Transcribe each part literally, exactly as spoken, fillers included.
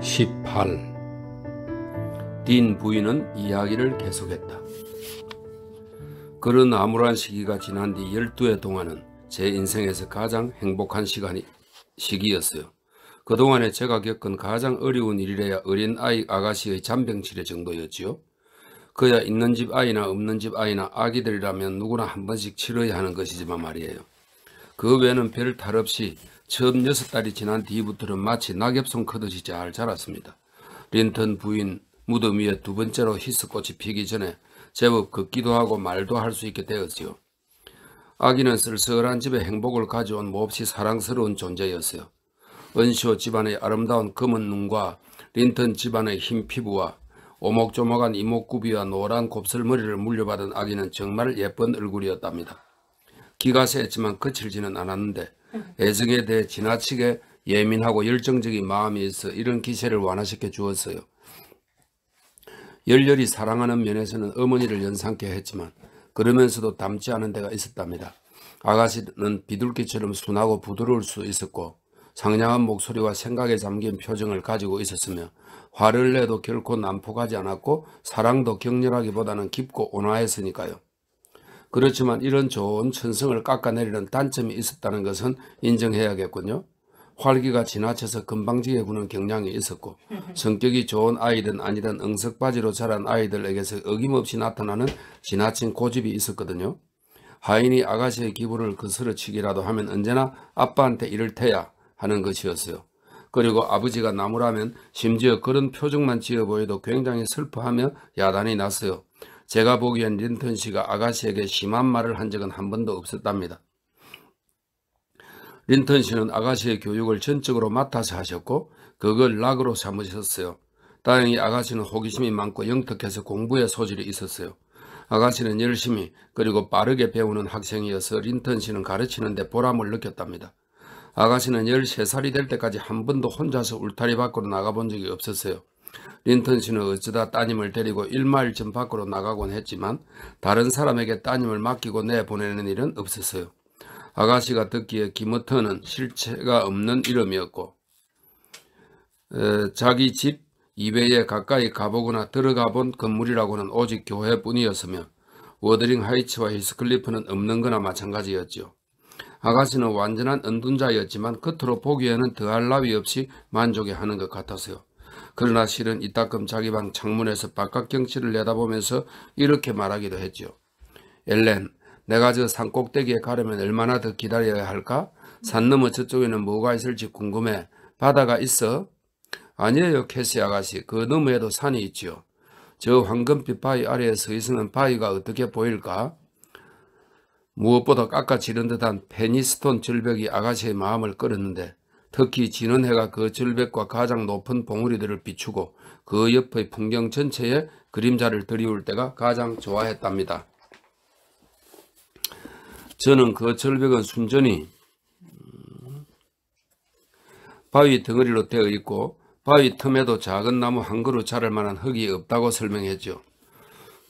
십팔. 딘 부인은 이야기를 계속했다. 그런 암울한 시기가 지난 뒤 열두 해 동안은 제 인생에서 가장 행복한 시간이, 시기였어요. 그동안에 제가 겪은 가장 어려운 일이라야 어린아이 아가씨의 잔병치레 정도였지요. 그야 있는 집 아이나 없는 집 아이나 아기들이라면 누구나 한 번씩 치러야 하는 것이지만 말이에요. 그 외에는 별 탈 없이 처음 여섯 달이 지난 뒤부터는 마치 낙엽송 크듯이 잘 자랐습니다. 린턴 부인 무덤 위에 두 번째로 히스꽃이 피기 전에 제법 걷기도 하고 말도 할 수 있게 되었지요. 아기는 쓸쓸한 집에 행복을 가져온 몹시 사랑스러운 존재였어요. 은시오 집안의 아름다운 검은 눈과 린턴 집안의 흰 피부와 오목조목한 이목구비와 노란 곱슬머리를 물려받은 아기는 정말 예쁜 얼굴이었답니다. 기가 셌지만 거칠지는 않았는데 애정에 대해 지나치게 예민하고 열정적인 마음이 있어 이런 기세를 완화시켜 주었어요. 열렬히 사랑하는 면에서는 어머니를 연상케 했지만 그러면서도 닮지 않은 데가 있었답니다. 아가씨는 비둘기처럼 순하고 부드러울 수 있었고 상냥한 목소리와 생각에 잠긴 표정을 가지고 있었으며 화를 내도 결코 난폭하지 않았고 사랑도 격렬하기보다는 깊고 온화했으니까요. 그렇지만 이런 좋은 천성을 깎아내리는 단점이 있었다는 것은 인정해야겠군요. 활기가 지나쳐서 금방지게 구는 경향이 있었고 성격이 좋은 아이든 아니든 응석바지로 자란 아이들에게서 어김없이 나타나는 지나친 고집이 있었거든요. 하인이 아가씨의 기분을 거스러치기라도 하면 언제나 아빠한테 이럴 테야 하는 것이었어요. 그리고 아버지가 나무라면 심지어 그런 표정만 지어 보여도 굉장히 슬퍼하며 야단이 났어요. 제가 보기엔 린턴 씨가 아가씨에게 심한 말을 한 적은 한 번도 없었답니다. 린턴 씨는 아가씨의 교육을 전적으로 맡아서 하셨고 그걸 낙으로 삼으셨어요. 다행히 아가씨는 호기심이 많고 영특해서 공부의 소질이 있었어요. 아가씨는 열심히 그리고 빠르게 배우는 학생이어서 린턴 씨는 가르치는데 보람을 느꼈답니다. 아가씨는 열세 살이 될 때까지 한 번도 혼자서 울타리 밖으로 나가본 적이 없었어요. 린턴 씨는 어쩌다 따님을 데리고 일 마일쯤 밖으로 나가곤 했지만 다른 사람에게 따님을 맡기고 내보내는 일은 없었어요. 아가씨가 듣기에 김어터는 실체가 없는 이름이었고 에, 자기 집 이베에 가까이 가보거나 들어가 본 건물이라고는 오직 교회뿐이었으며 워더링 하이츠와 히스클리프는 없는 거나 마찬가지였지요. 아가씨는 완전한 은둔자였지만 겉으로 보기에는 더할 나위 없이 만족해 하는 것 같았어요. 그러나 실은 이따금 자기 방 창문에서 바깥 경치를 내다보면서 이렇게 말하기도 했지요. 엘렌, 내가 저 산 꼭대기에 가려면 얼마나 더 기다려야 할까? 산 너머 저쪽에는 뭐가 있을지 궁금해. 바다가 있어? 아니에요, 캐시 아가씨. 그 너머에도 산이 있지요. 저 황금빛 바위 아래에 서 있으면 바위가 어떻게 보일까? 무엇보다 깎아지른 듯한 페니스톤 절벽이 아가씨의 마음을 끌었는데 특히 지는 해가 그 절벽과 가장 높은 봉우리들을 비추고 그 옆의 풍경 전체에 그림자를 드리울 때가 가장 좋아했답니다. 저는 그 절벽은 순전히 바위 덩어리로 되어 있고 바위 틈에도 작은 나무 한 그루 자랄 만한 흙이 없다고 설명했죠.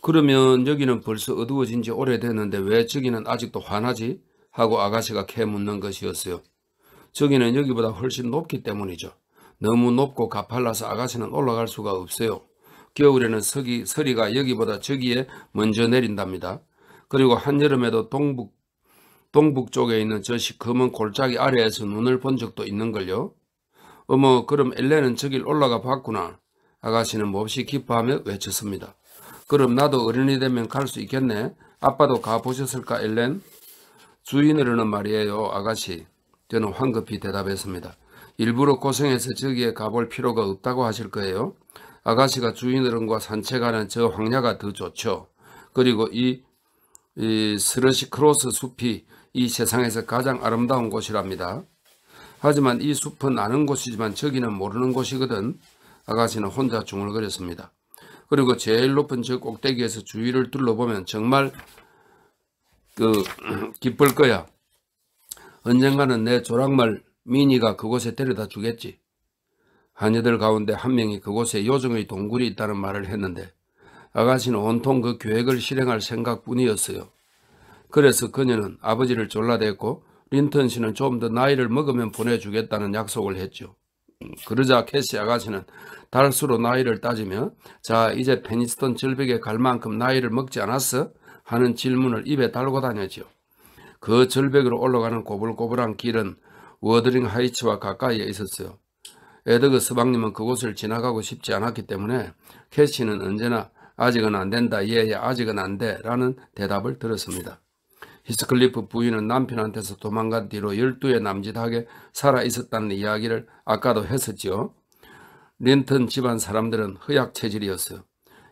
그러면 여기는 벌써 어두워진 지 오래됐는데 왜 저기는 아직도 환하지? 하고 아가씨가 캐묻는 것이었어요. 저기는 여기보다 훨씬 높기 때문이죠. 너무 높고 가팔라서 아가씨는 올라갈 수가 없어요. 겨울에는 서기, 서리가 여기보다 저기에 먼저 내린답니다. 그리고 한여름에도 동북, 동북쪽에 있는 저 시커먼 골짜기 아래에서 눈을 본 적도 있는걸요. 어머, 그럼 엘레는 저길 올라가 봤구나. 아가씨는 몹시 기뻐하며 외쳤습니다. 그럼 나도 어른이 되면 갈 수 있겠네. 아빠도 가보셨을까, 엘렌? 주인으로는 말이에요, 아가씨. 저는 황급히 대답했습니다. 일부러 고생해서 저기에 가볼 필요가 없다고 하실 거예요. 아가씨가 주인어른과 산책하는 저 황야가 더 좋죠. 그리고 이, 이 스러시크로스 숲이 이 세상에서 가장 아름다운 곳이랍니다. 하지만 이 숲은 아는 곳이지만 저기는 모르는 곳이거든. 아가씨는 혼자 중얼거렸습니다. 그리고 제일 높은 저 꼭대기에서 주위를 둘러보면 정말 그 기쁠 거야. 언젠가는 내 조랑말 미니가 그곳에 데려다 주겠지. 하녀들 가운데 한 명이 그곳에 요정의 동굴이 있다는 말을 했는데 아가씨는 온통 그 계획을 실행할 생각뿐이었어요. 그래서 그녀는 아버지를 졸라댔고 린턴 씨는 좀 더 나이를 먹으면 보내주겠다는 약속을 했죠. 그러자 캐시 아가씨는 달수로 나이를 따지며 자 이제 페니스톤 절벽에 갈 만큼 나이를 먹지 않았어? 하는 질문을 입에 달고 다녔지요. 그 절벽으로 올라가는 고불고불한 길은 워드링 하이츠와 가까이에 있었어요. 에드거 서방님은 그곳을 지나가고 싶지 않았기 때문에 캐시는 언제나 아직은 안된다, 예예 아직은 안돼 라는 대답을 들었습니다. 히스클리프 부인은 남편한테서 도망간 뒤로 열두에 남짓하게 살아있었다는 이야기를 아까도 했었지요. 린턴 집안 사람들은 허약 체질이었어요.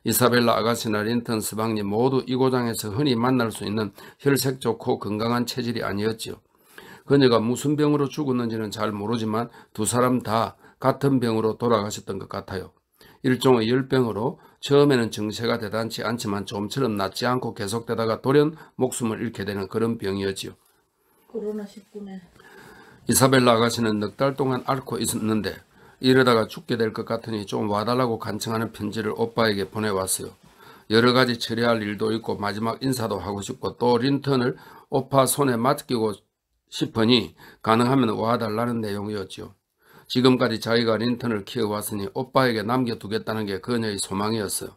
이사벨라 아가씨나 린턴 서방님 모두 이 고장에서 흔히 만날 수 있는 혈색 좋고 건강한 체질이 아니었지요. 그녀가 무슨 병으로 죽었는지는 잘 모르지만 두 사람 다 같은 병으로 돌아가셨던 것 같아요. 일종의 열병으로 처음에는 증세가 대단치 않지만 좀처럼 낫지 않고 계속되다가 돌연 목숨을 잃게 되는 그런 병이었지요. 코로나 십구네. 이사벨라 아가씨는 넉 달 동안 앓고 있었는데 이러다가 죽게 될 것 같으니 좀 와달라고 간청하는 편지를 오빠에게 보내왔어요. 여러 가지 처리할 일도 있고 마지막 인사도 하고 싶고 또 린턴을 오빠 손에 맡기고 싶으니 가능하면 와달라는 내용이었지요. 지금까지 자기가 린턴을 키워왔으니 오빠에게 남겨두겠다는 게 그녀의 소망이었어요.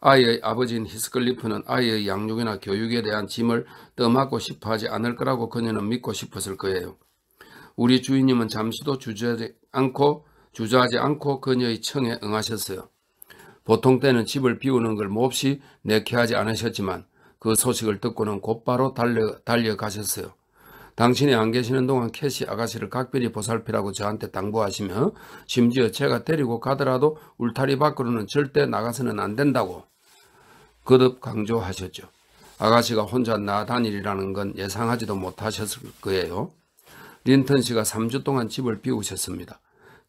아이의 아버지인 히스클리프는 아이의 양육이나 교육에 대한 짐을 떠맡고 싶어하지 않을 거라고 그녀는 믿고 싶었을 거예요. 우리 주인님은 잠시도 주저하지 않고 주저하지 않고 그녀의 청에 응하셨어요. 보통 때는 집을 비우는 걸 몹시 내키하지 않으셨지만 그 소식을 듣고는 곧바로 달려, 달려가셨어요. 당신이 안 계시는 동안 캐시 아가씨를 각별히 보살피라고 저한테 당부하시며 심지어 제가 데리고 가더라도 울타리 밖으로는 절대 나가서는 안 된다고 거듭 강조하셨죠. 아가씨가 혼자 나다니리라는 건 예상하지도 못하셨을 거예요. 린턴 씨가 삼 주 동안 집을 비우셨습니다.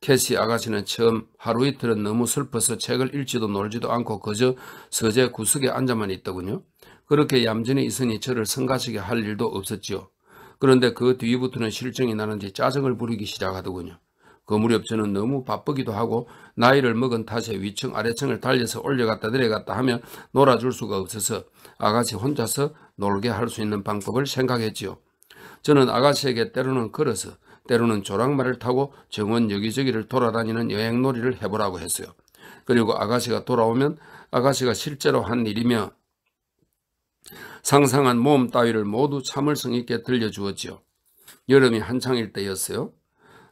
캐시 아가씨는 처음 하루 이틀은 너무 슬퍼서 책을 읽지도 놀지도 않고 그저 서재 구석에 앉아만 있더군요. 그렇게 얌전히 있으니 저를 성가시게 할 일도 없었지요. 그런데 그 뒤부터는 실증이 나는지 짜증을 부리기 시작하더군요. 그 무렵 저는 너무 바쁘기도 하고 나이를 먹은 탓에 위층 아래층을 달려서 올려갔다 내려갔다 하며 놀아줄 수가 없어서 아가씨 혼자서 놀게 할 수 있는 방법을 생각했지요. 저는 아가씨에게 때로는 걸어서 때로는 조랑말을 타고 정원 여기저기를 돌아다니는 여행놀이를 해보라고 했어요. 그리고 아가씨가 돌아오면 아가씨가 실제로 한 일이며 상상한 모험 따위를 모두 참을성 있게 들려주었지요. 여름이 한창일 때였어요.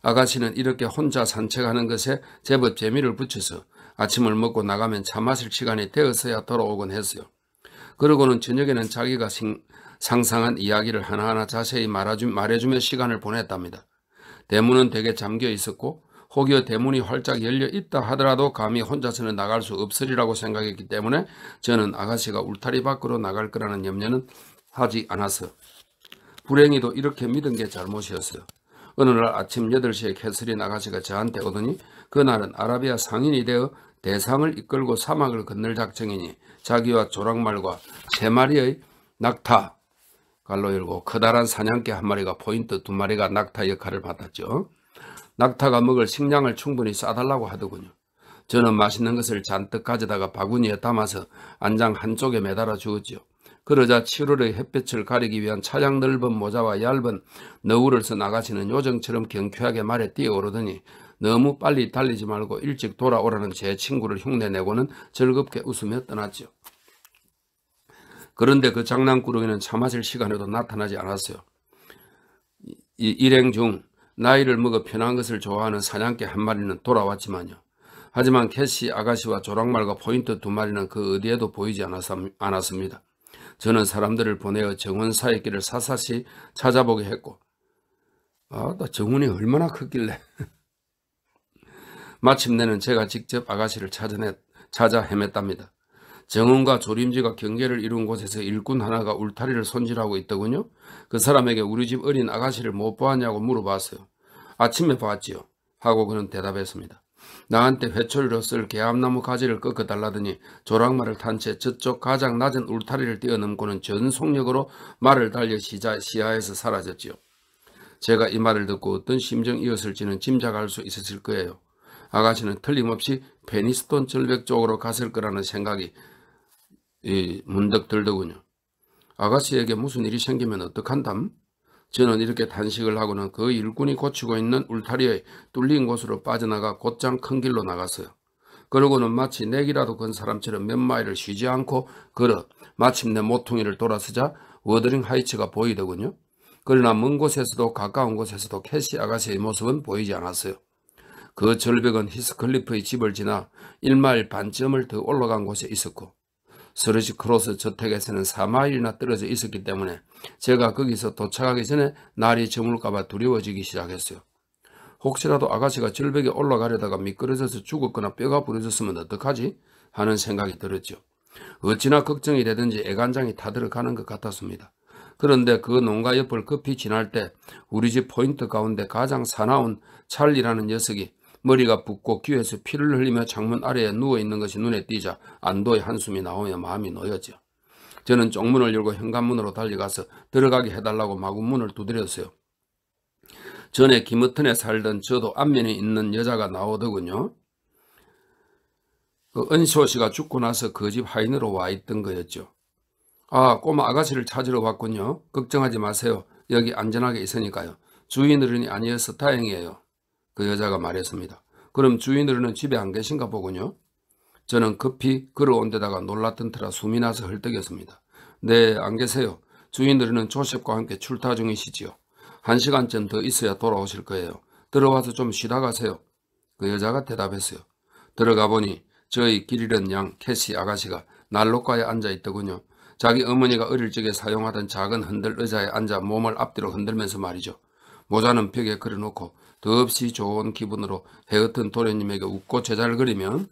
아가씨는 이렇게 혼자 산책하는 것에 제법 재미를 붙여서 아침을 먹고 나가면 차 마실 시간이 되었어야 돌아오곤 했어요. 그러고는 저녁에는 자기가 상상한 이야기를 하나하나 자세히 말해주며 시간을 보냈답니다. 대문은 되게 잠겨 있었고 혹여 대문이 활짝 열려 있다 하더라도 감히 혼자서는 나갈 수 없으리라고 생각했기 때문에 저는 아가씨가 울타리 밖으로 나갈 거라는 염려는 하지 않았어요. 불행히도 이렇게 믿은 게 잘못이었어요. 어느 날 아침 여덟 시에 캐서린 아가씨가 저한테 오더니 그날은 아라비아 상인이 되어 대상을 이끌고 사막을 건널 작정이니 자기와 조랑말과 세 마리의 낙타, 갈로 열고 커다란 사냥개 한 마리가 포인트 두 마리가 낙타 역할을 받았죠. 낙타가 먹을 식량을 충분히 싸달라고 하더군요. 저는 맛있는 것을 잔뜩 가져다가 바구니에 담아서 안장 한쪽에 매달아 주었지요. 그러자 칠월의 햇볕을 가리기 위한 차양 넓은 모자와 얇은 너울을 쓴 아가씨는 요정처럼 경쾌하게 말에 뛰어오르더니 너무 빨리 달리지 말고 일찍 돌아오라는 제 친구를 흉내내고는 즐겁게 웃으며 떠났지요. 그런데 그 장난꾸러기는 차 마실 시간에도 나타나지 않았어요. 이, 일행 중 나이를 먹어 편한 것을 좋아하는 사냥개 한 마리는 돌아왔지만요. 하지만 캐시 아가씨와 조랑말과 포인트 두 마리는 그 어디에도 보이지 않았습니다. 저는 사람들을 보내어 정원 사이 길을 사사시 찾아보게 했고 아, 나 정원이 얼마나 컸길래 마침내는 제가 직접 아가씨를 찾아내, 찾아 헤맸답니다. 정원과 조림지가 경계를 이룬 곳에서 일꾼 하나가 울타리를 손질하고 있더군요. 그 사람에게 우리 집 어린 아가씨를 못 보았냐고 물어봤어요. 아침에 봤지요 하고 그는 대답했습니다. 나한테 회초리로 쓸 개암나무 가지를 꺾어달라더니 조랑말을 탄 채 저쪽 가장 낮은 울타리를 뛰어넘고는 전속력으로 말을 달려 시자, 시야에서 사라졌지요. 제가 이 말을 듣고 어떤 심정이었을지는 짐작할 수 있었을 거예요. 아가씨는 틀림없이 페니스톤 절벽 쪽으로 갔을 거라는 생각이 이 문득 들더군요. 아가씨에게 무슨 일이 생기면 어떡한담? 저는 이렇게 단식을 하고는 그 일꾼이 고치고 있는 울타리에 뚫린 곳으로 빠져나가 곧장 큰 길로 나갔어요. 그러고는 마치 내기라도 건 사람처럼 몇 마일을 쉬지 않고 걸어 마침내 모퉁이를 돌아서자 워더링 하이츠가 보이더군요. 그러나 먼 곳에서도 가까운 곳에서도 캐시 아가씨의 모습은 보이지 않았어요. 그 절벽은 히스클리프의 집을 지나 일 마일 반쯤을 더 올라간 곳에 있었고 스러시크로스 저택에서는 사 마일이나 떨어져 있었기 때문에 제가 거기서 도착하기 전에 날이 저물까봐 두려워지기 시작했어요. 혹시라도 아가씨가 절벽에 올라가려다가 미끄러져서 죽었거나 뼈가 부러졌으면 어떡하지? 하는 생각이 들었죠. 어찌나 걱정이 되든지 애간장이 타들어가는 것 같았습니다. 그런데 그 농가 옆을 급히 지날 때 우리 집 포인트 가운데 가장 사나운 찰리라는 녀석이 머리가 붓고 귀에서 피를 흘리며 창문 아래에 누워있는 것이 눈에 띄자 안도의 한숨이 나오며 마음이 놓였죠. 저는 쪽문을 열고 현관문으로 달려가서 들어가게 해달라고 마구 문을 두드렸어요. 전에 기머튼에 살던 저도 안면이 있는 여자가 나오더군요. 그 은시오 씨가 죽고 나서 그 집 하인으로 와있던 거였죠. 아, 꼬마 아가씨를 찾으러 왔군요. 걱정하지 마세요. 여기 안전하게 있으니까요. 주인 어른이 아니어서 다행이에요. 그 여자가 말했습니다. 그럼 주인 어른은 집에 안 계신가 보군요. 저는 급히 걸어온 데다가 놀랐던 터라 숨이 나서 헐떡였습니다. 네, 안 계세요. 주인 어른은 조셉과 함께 출타 중이시지요. 한 시간쯤 더 있어야 돌아오실 거예요. 들어와서 좀 쉬다 가세요. 그 여자가 대답했어요. 들어가 보니 저희 길 잃은 양 캐시 아가씨가 난로가에 앉아 있더군요. 자기 어머니가 어릴 적에 사용하던 작은 흔들 의자에 앉아 몸을 앞뒤로 흔들면서 말이죠. 모자는 벽에 걸어놓고 더없이 좋은 기분으로 헤어튼 도련님에게 웃고 제자를 그리면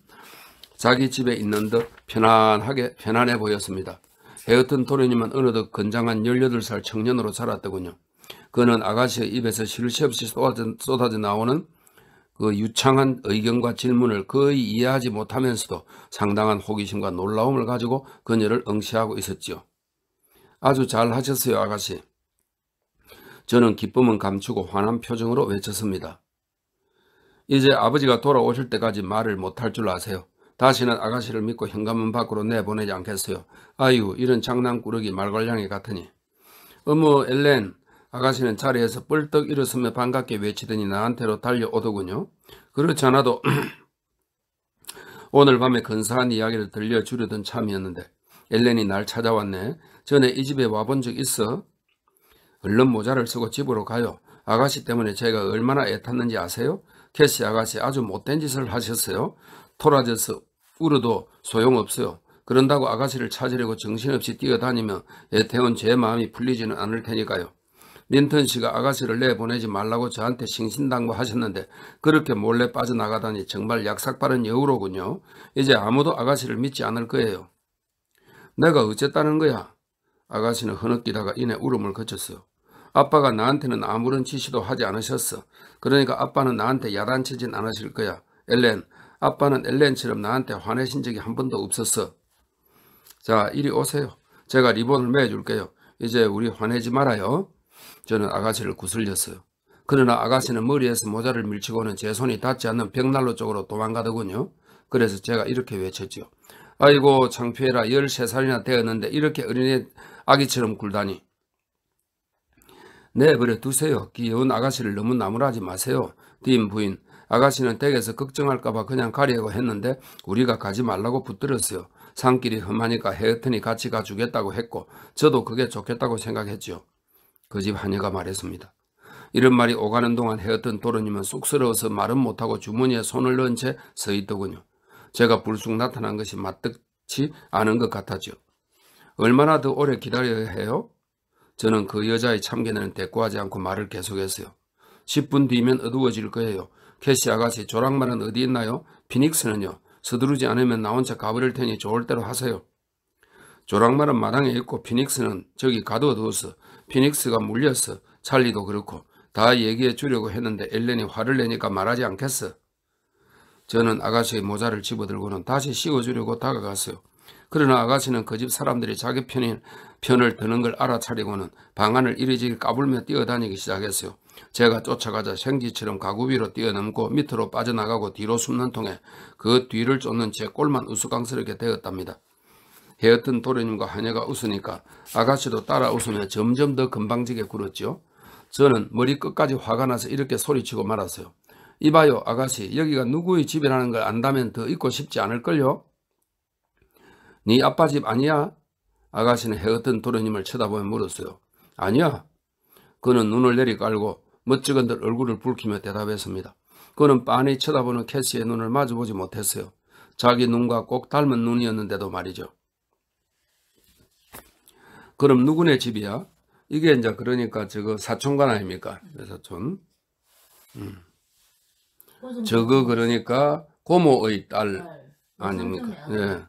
자기 집에 있는 듯 편안하게 편안해 보였습니다. 헤어튼 도련님은 어느덧 건장한 열여덟 살 청년으로 자랐더군요. 그는 아가씨의 입에서 쉴 새 없이 쏟아져, 쏟아져 나오는 그 유창한 의견과 질문을 거의 이해하지 못하면서도 상당한 호기심과 놀라움을 가지고 그녀를 응시하고 있었지요. 아주 잘하셨어요, 아가씨. 저는 기쁨은 감추고 환한 표정으로 외쳤습니다. 이제 아버지가 돌아오실 때까지 말을 못할 줄 아세요. 다시는 아가씨를 믿고 현관문 밖으로 내보내지 않겠어요. 아유, 이런 장난꾸러기 말괄량이 같으니. 어머, 엘렌. 아가씨는 자리에서 뻘떡 일어서며 반갑게 외치더니 나한테로 달려오더군요. 그렇지 않아도 오늘 밤에 근사한 이야기를 들려주려던 참이었는데 엘렌이 날 찾아왔네. 전에 이 집에 와본 적 있어? 얼른 모자를 쓰고 집으로 가요. 아가씨 때문에 제가 얼마나 애탔는지 아세요? 캐시 아가씨 아주 못된 짓을 하셨어요. 토라져서 울어도 소용없어요. 그런다고 아가씨를 찾으려고 정신없이 뛰어다니며 애태운 제 마음이 풀리지는 않을 테니까요. 린턴 씨가 아가씨를 내보내지 말라고 저한테 싱신당부하셨는데 그렇게 몰래 빠져나가다니 정말 약삭빠른 여우로군요. 이제 아무도 아가씨를 믿지 않을 거예요. 내가 어쨌다는 거야? 아가씨는 흐느끼다가 이내 울음을 그쳤어요. 아빠가 나한테는 아무런 지시도 하지 않으셨어. 그러니까 아빠는 나한테 야단치진 않으실 거야. 엘렌, 아빠는 엘렌처럼 나한테 화내신 적이 한 번도 없었어. 자, 이리 오세요. 제가 리본을 매줄게요. 이제 우리 화내지 말아요. 저는 아가씨를 구슬렸어요. 그러나 아가씨는 머리에서 모자를 밀치고는 제 손이 닿지 않는 벽난로 쪽으로 도망가더군요. 그래서 제가 이렇게 외쳤죠. 아이고 창피해라. 열세 살이나 되었는데 이렇게 어린애 아기처럼 굴다니. 내버려 두세요. 귀여운 아가씨를 너무 나무라지 마세요. 딘 부인. 아가씨는 댁에서 걱정할까봐 그냥 가려고 했는데 우리가 가지 말라고 붙들었어요. 산길이 험하니까 헤어튼이 같이 가주겠다고 했고 저도 그게 좋겠다고 생각했죠. 그 집 하녀가 말했습니다. 이런 말이 오가는 동안 헤어튼 도련님은 쑥스러워서 말은 못하고 주머니에 손을 넣은 채 서 있더군요. 제가 불쑥 나타난 것이 마뜩치 않은 것 같았죠. 얼마나 더 오래 기다려야 해요? 저는 그 여자의 참견에는 대꾸하지 않고 말을 계속했어요. 십 분 뒤면 어두워질 거예요. 캐시 아가씨 조랑말은 어디 있나요? 피닉스는요. 서두르지 않으면 나 혼자 가버릴 테니 좋을 대로 하세요. 조랑말은 마당에 있고 피닉스는 저기 가둬두었어. 피닉스가 물렸어. 찰리도 그렇고 다 얘기해 주려고 했는데 엘렌이 화를 내니까 말하지 않겠어. 저는 아가씨의 모자를 집어들고는 다시 씌워주려고 다가갔어요. 그러나 아가씨는 그 집 사람들이 자기 편인, 편을 드는 걸 알아차리고는 방안을 이리저리 까불며 뛰어다니기 시작했어요. 제가 쫓아가자 생쥐처럼 가구 위로 뛰어넘고 밑으로 빠져나가고 뒤로 숨는 통에 그 뒤를 쫓는 제 꼴만 우스꽝스럽게 되었답니다. 헤어튼 도련님과 하녀가 웃으니까 아가씨도 따라 웃으며 점점 더 금방지게 굴었죠. 저는 머리끝까지 화가 나서 이렇게 소리치고 말았어요. 이봐요 아가씨, 여기가 누구의 집이라는 걸 안다면 더 있고 싶지 않을걸요? 네 아빠 집 아니야? 아가씨는 헤어튼 도련님을 쳐다보며 물었어요. 아니야. 그는 눈을 내리 깔고 멋쩍은들 얼굴을 붉히며 대답했습니다. 그는 빤히 쳐다보는 캐시의 눈을 마주보지 못했어요. 자기 눈과 꼭 닮은 눈이었는데도 말이죠. 그럼 누구네 집이야? 이게 이제 그러니까 저거 사촌간 아닙니까? 사촌. 음. 저거 그러니까 고모의 딸 아닙니까? 예.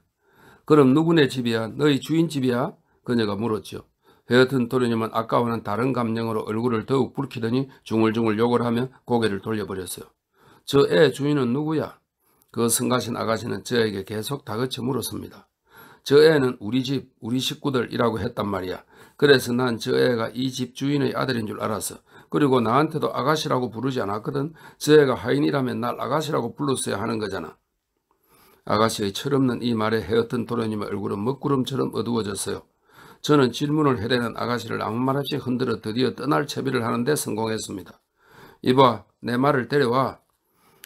그럼 누구네 집이야? 너희 주인 집이야? 그녀가 물었죠. 헤어튼 도련님은 아까와는 다른 감정으로 얼굴을 더욱 붉히더니 중얼중얼 욕을 하며 고개를 돌려버렸어요. 저 애 주인은 누구야? 그 성가신 아가씨는 저에게 계속 다그쳐 물었습니다. 저 애는 우리 집, 우리 식구들이라고 했단 말이야. 그래서 난 저 애가 이 집 주인의 아들인 줄 알았어. 그리고 나한테도 아가씨라고 부르지 않았거든. 저 애가 하인이라면 날 아가씨라고 불렀어야 하는 거잖아. 아가씨의 철없는 이 말에 헤어튼 도련님의 얼굴은 먹구름처럼 어두워졌어요. 저는 질문을 해대는 아가씨를 아무 말 없이 흔들어 드디어 떠날 채비를 하는데 성공했습니다. 이봐, 내 말을 데려와.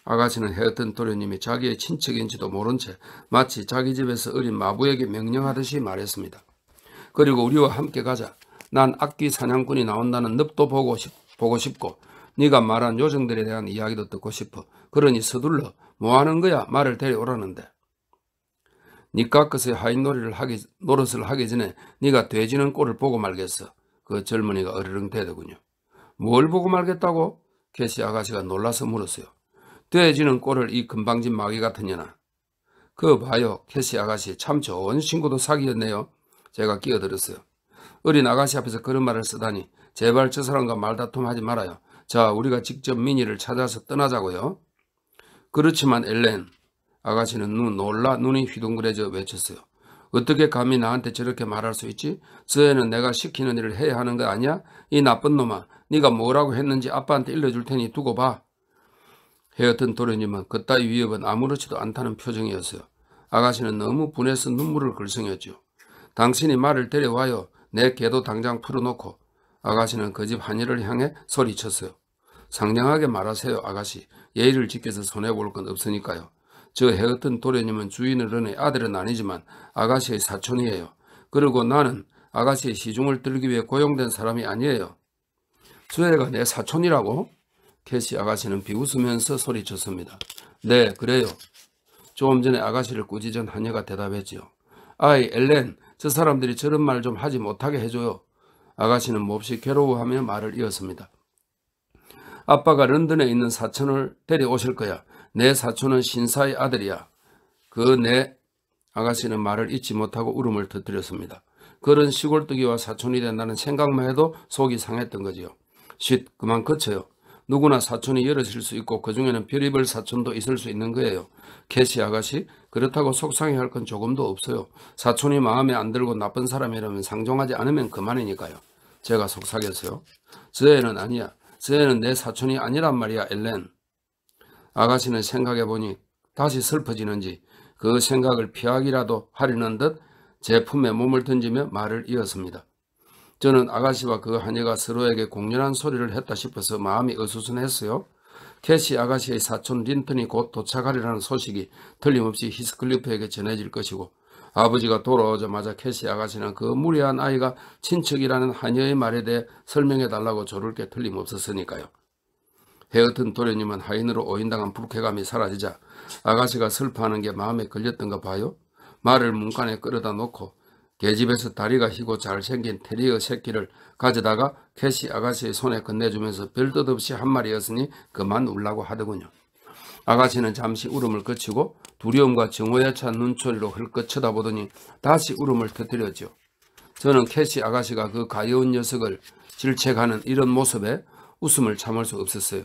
아가씨는 헤어튼 도련님이 자기의 친척인지도 모른 채 마치 자기 집에서 어린 마부에게 명령하듯이 말했습니다. 그리고 우리와 함께 가자. 난 악기 사냥꾼이 나온다는 늪도 보고, 싶, 보고 싶고 네가 말한 요정들에 대한 이야기도 듣고 싶어. 그러니 서둘러. 뭐하는 거야? 말을 데려오라는데. 니가 그새 하인 놀이를 하기, 노릇을 하기 전에 네가 돼지는 꼴을 보고 말겠어. 그 젊은이가 어르렁 대더군요. 뭘 보고 말겠다고? 캐시 아가씨가 놀라서 물었어요. 돼지는 꼴을 이 금방진 마귀 같은 년아. 그 봐요. 캐시 아가씨 참 좋은 친구도 사귀었네요. 제가 끼어들었어요. 어린 아가씨 앞에서 그런 말을 쓰다니. 제발 저 사람과 말다툼하지 말아요. 자, 우리가 직접 미니를 찾아서 떠나자고요. 그렇지만 엘렌. 아가씨는 눈, 놀라 눈이 휘둥그레져 외쳤어요. 어떻게 감히 나한테 저렇게 말할 수 있지? 서해는 내가 시키는 일을 해야 하는 거 아니야? 이 나쁜 놈아, 네가 뭐라고 했는지 아빠한테 일러줄 테니 두고 봐. 헤어튼 도련님은 그따위 위협은 아무렇지도 않다는 표정이었어요. 아가씨는 너무 분해서 눈물을 글썽였죠. 당신이 말을 데려와요. 내 개도 당장 풀어놓고. 아가씨는 그 집 한이를 향해 소리쳤어요. 상냥하게 말하세요 아가씨. 예의를 지켜서 손해볼 건 없으니까요. 저 헤어튼 도련님은 주인어른의 아들은 아니지만 아가씨의 사촌이에요. 그리고 나는 아가씨의 시중을 들기 위해 고용된 사람이 아니에요. 저 애가 내 사촌이라고? 캐시 아가씨는 비웃으면서 소리쳤습니다. 네, 그래요. 조금 전에 아가씨를 꾸짖은 하녀가 대답했지요. 아이 엘렌, 저 사람들이 저런 말 좀 하지 못하게 해줘요. 아가씨는 몹시 괴로워하며 말을 이었습니다. 아빠가 런던에 있는 사촌을 데려오실 거야. 내 사촌은 신사의 아들이야. 그 내 아가씨는 말을 잊지 못하고 울음을 터뜨렸습니다. 그런 시골뜨기와 사촌이 된다는 생각만 해도 속이 상했던 거지요. 쉿, 그만 거쳐요. 누구나 사촌이 여럿일 수 있고 그중에는 별의별 사촌도 있을 수 있는 거예요. 캐시 아가씨, 그렇다고 속상해할 건 조금도 없어요. 사촌이 마음에 안 들고 나쁜 사람이라면 상종하지 않으면 그만이니까요. 제가 속삭였어요. 저 애는 아니야. 저 애는 내 사촌이 아니란 말이야 엘렌. 아가씨는 생각해보니 다시 슬퍼지는지 그 생각을 피하기라도 하려는 듯 제 품에 몸을 던지며 말을 이었습니다. 저는 아가씨와 그 하녀가 서로에게 공연한 소리를 했다 싶어서 마음이 어수선했어요. 캐시 아가씨의 사촌 린턴이 곧 도착하리라는 소식이 틀림없이 히스클리프에게 전해질 것이고 아버지가 돌아오자마자 캐시 아가씨는 그 무례한 아이가 친척이라는 하녀의 말에 대해 설명해달라고 조를 게 틀림없었으니까요. 헤어튼 도련님은 하인으로 오인당한 불쾌감이 사라지자 아가씨가 슬퍼하는 게 마음에 걸렸던가 봐요. 말을 문간에 끌어다 놓고 계집에서 다리가 희고 잘생긴 테리어 새끼를 가져다가 캐시 아가씨의 손에 건네주면서 별뜻 없이 한 말이었으니 그만 울라고 하더군요. 아가씨는 잠시 울음을 그치고 두려움과 증오에 찬 눈초리로 흘끗 쳐다보더니 다시 울음을 터뜨렸죠. 저는 캐시 아가씨가 그 가여운 녀석을 질책하는 이런 모습에 웃음을 참을 수 없었어요.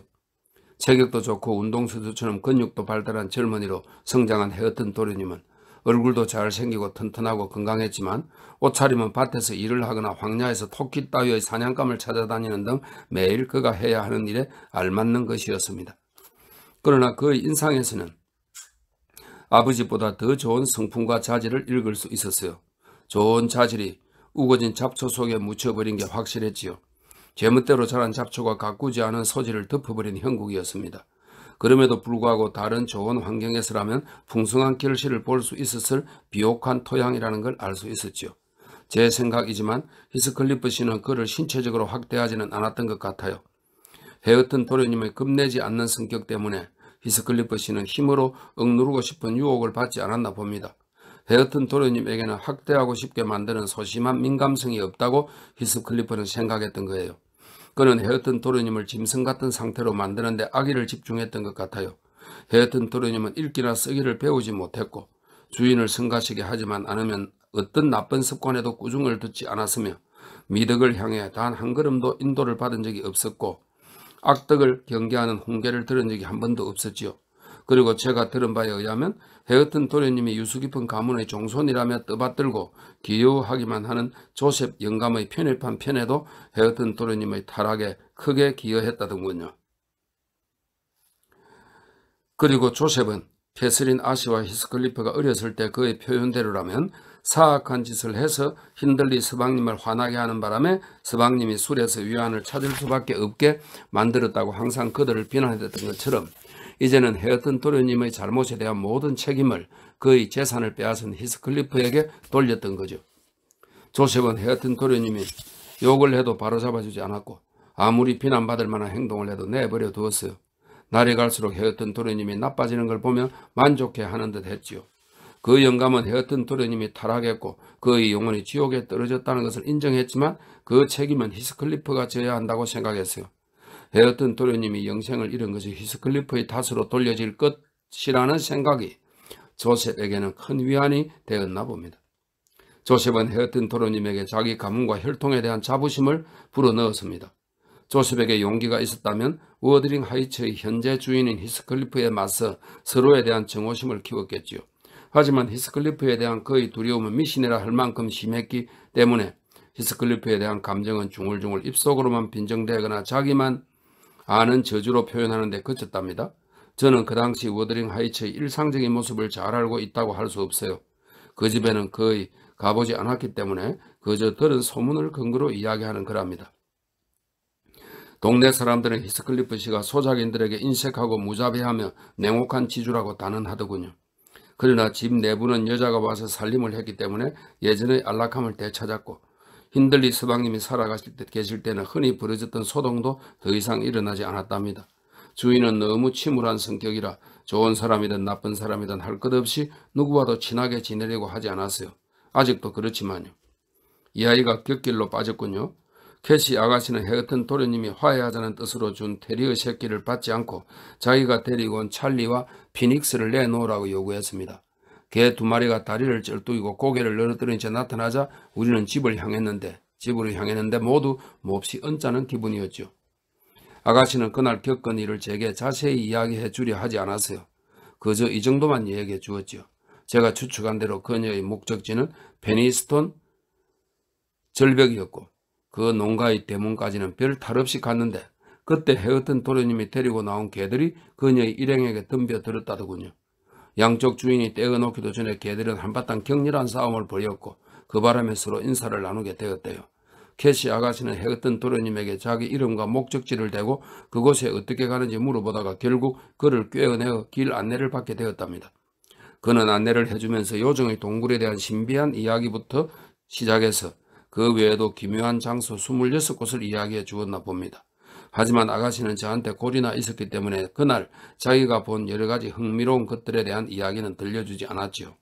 체격도 좋고 운동선수처럼 근육도 발달한 젊은이로 성장한 헤어튼 도련님은 얼굴도 잘생기고 튼튼하고 건강했지만 옷차림은 밭에서 일을 하거나 황야에서 토끼 따위의 사냥감을 찾아다니는 등 매일 그가 해야 하는 일에 알맞는 것이었습니다. 그러나 그의 인상에서는 아버지보다 더 좋은 성품과 자질을 읽을 수 있었어요. 좋은 자질이 우거진 잡초 속에 묻혀버린 게 확실했지요. 제멋대로 자란 잡초가 가꾸지 않은 소지를 덮어버린 형국이었습니다. 그럼에도 불구하고 다른 좋은 환경에서라면 풍성한 결실을 볼 수 있었을 비옥한 토양이라는 걸 알 수 있었죠. 제 생각이지만 히스클리프 씨는 그를 신체적으로 학대하지는 않았던 것 같아요. 헤어튼 도련님의 겁내지 않는 성격 때문에 히스클리프 씨는 힘으로 억누르고 싶은 유혹을 받지 않았나 봅니다. 헤어튼 도련님에게는 학대하고 싶게 만드는 소심한 민감성이 없다고 히스클리프는 생각했던 거예요. 그는 헤어튼 도련님을 짐승 같은 상태로 만드는데 악의를 집중했던 것 같아요. 헤어튼 도련님은 읽기나 쓰기를 배우지 못했고 주인을 성가시게 하지만 않으면 어떤 나쁜 습관에도 꾸중을 듣지 않았으며 미덕을 향해 단 한 걸음도 인도를 받은 적이 없었고 악덕을 경계하는 훈계를 들은 적이 한 번도 없었지요. 그리고 제가 들은 바에 의하면 헤어튼 도련님이 유수 깊은 가문의 종손이라며 떠받들고 기여하기만 하는 조셉 영감의 편입한 편에도 헤어튼 도련님의 타락에 크게 기여했다더군요. 그리고 조셉은 캐슬린 아시와 히스클리프가 어렸을 때 그의 표현대로라면 사악한 짓을 해서 흔들리 서방님을 화나게 하는 바람에 서방님이 술에서 위안을 찾을 수밖에 없게 만들었다고 항상 그들을 비난했던 것처럼 이제는 헤어튼 도련님의 잘못에 대한 모든 책임을 그의 재산을 빼앗은 히스클리프에게 돌렸던 거죠. 조셉은 헤어튼 도련님이 욕을 해도 바로잡아주지 않았고 아무리 비난받을 만한 행동을 해도 내버려 두었어요. 날이 갈수록 헤어튼 도련님이 나빠지는 걸 보며 만족해하는 듯 했지요. 그 영감은 헤어튼 도련님이 타락했고 그의 영혼이 지옥에 떨어졌다는 것을 인정했지만 그 책임은 히스클리프가 져야 한다고 생각했어요. 헤어튼 도련님이 영생을 잃은 것이 히스클리프의 탓으로 돌려질 것이라는 생각이 조셉에게는 큰 위안이 되었나 봅니다. 조셉은 헤어튼 도련님에게 자기 가문과 혈통에 대한 자부심을 불어넣었습니다. 조셉에게 용기가 있었다면 워드링 하이츠의 현재 주인인 히스클리프에 맞서 서로에 대한 증오심을 키웠겠지요. 하지만 히스클리프에 대한 그의 두려움은 미신이라 할 만큼 심했기 때문에 히스클리프에 대한 감정은 중얼중얼 입속으로만 빈정대거나 자기만 아는 저주로 표현하는 데 그쳤답니다. 저는 그 당시 워드링 하이츠의 일상적인 모습을 잘 알고 있다고 할 수 없어요. 그 집에는 거의 가보지 않았기 때문에 그저 들은 소문을 근거로 이야기하는 거랍니다. 동네 사람들은 히스클리프 씨가 소작인들에게 인색하고 무자비하며 냉혹한 지주라고 단언하더군요. 그러나 집 내부는 여자가 와서 살림을 했기 때문에 예전의 안락함을 되찾았고 힌들리 서방님이 살아가실 때 계실 때는 흔히 벌어졌던 소동도 더 이상 일어나지 않았답니다. 주인은 너무 침울한 성격이라 좋은 사람이든 나쁜 사람이든 할 것 없이 누구와도 친하게 지내려고 하지 않았어요. 아직도 그렇지만요. 이 아이가 곁길로 빠졌군요. 캐시 아가씨는 헤어튼 도련님이 화해하자는 뜻으로 준 테리어 새끼를 받지 않고 자기가 데리고 온 찰리와 피닉스를 내놓으라고 요구했습니다. 개 두 마리가 다리를 쩔뚝이고 고개를 늘어뜨린 채 나타나자 우리는 집을 향했는데, 집으로 향했는데 모두 몹시 언짢은 기분이었죠. 아가씨는 그날 겪은 일을 제게 자세히 이야기해 주려 하지 않았어요. 그저 이 정도만 얘기해 주었죠. 제가 추측한 대로 그녀의 목적지는 페니스톤 절벽이었고 그 농가의 대문까지는 별 탈 없이 갔는데 그때 헤어튼 도련님이 데리고 나온 개들이 그녀의 일행에게 덤벼들었다더군요. 양쪽 주인이 떼어놓기도 전에 개들은 한바탕 격렬한 싸움을 벌였고 그 바람에 서로 인사를 나누게 되었대요. 캐시 아가씨는 헤어튼 도련님에게 자기 이름과 목적지를 대고 그곳에 어떻게 가는지 물어보다가 결국 그를 꿰어내어 길 안내를 받게 되었답니다. 그는 안내를 해주면서 요정의 동굴에 대한 신비한 이야기부터 시작해서 그 외에도 기묘한 장소 스물여섯 곳을 이야기해 주었나 봅니다. 하지만 아가씨는 저한테 골이나 있었기 때문에 그날 자기가 본 여러가지 흥미로운 것들에 대한 이야기는 들려주지 않았지요.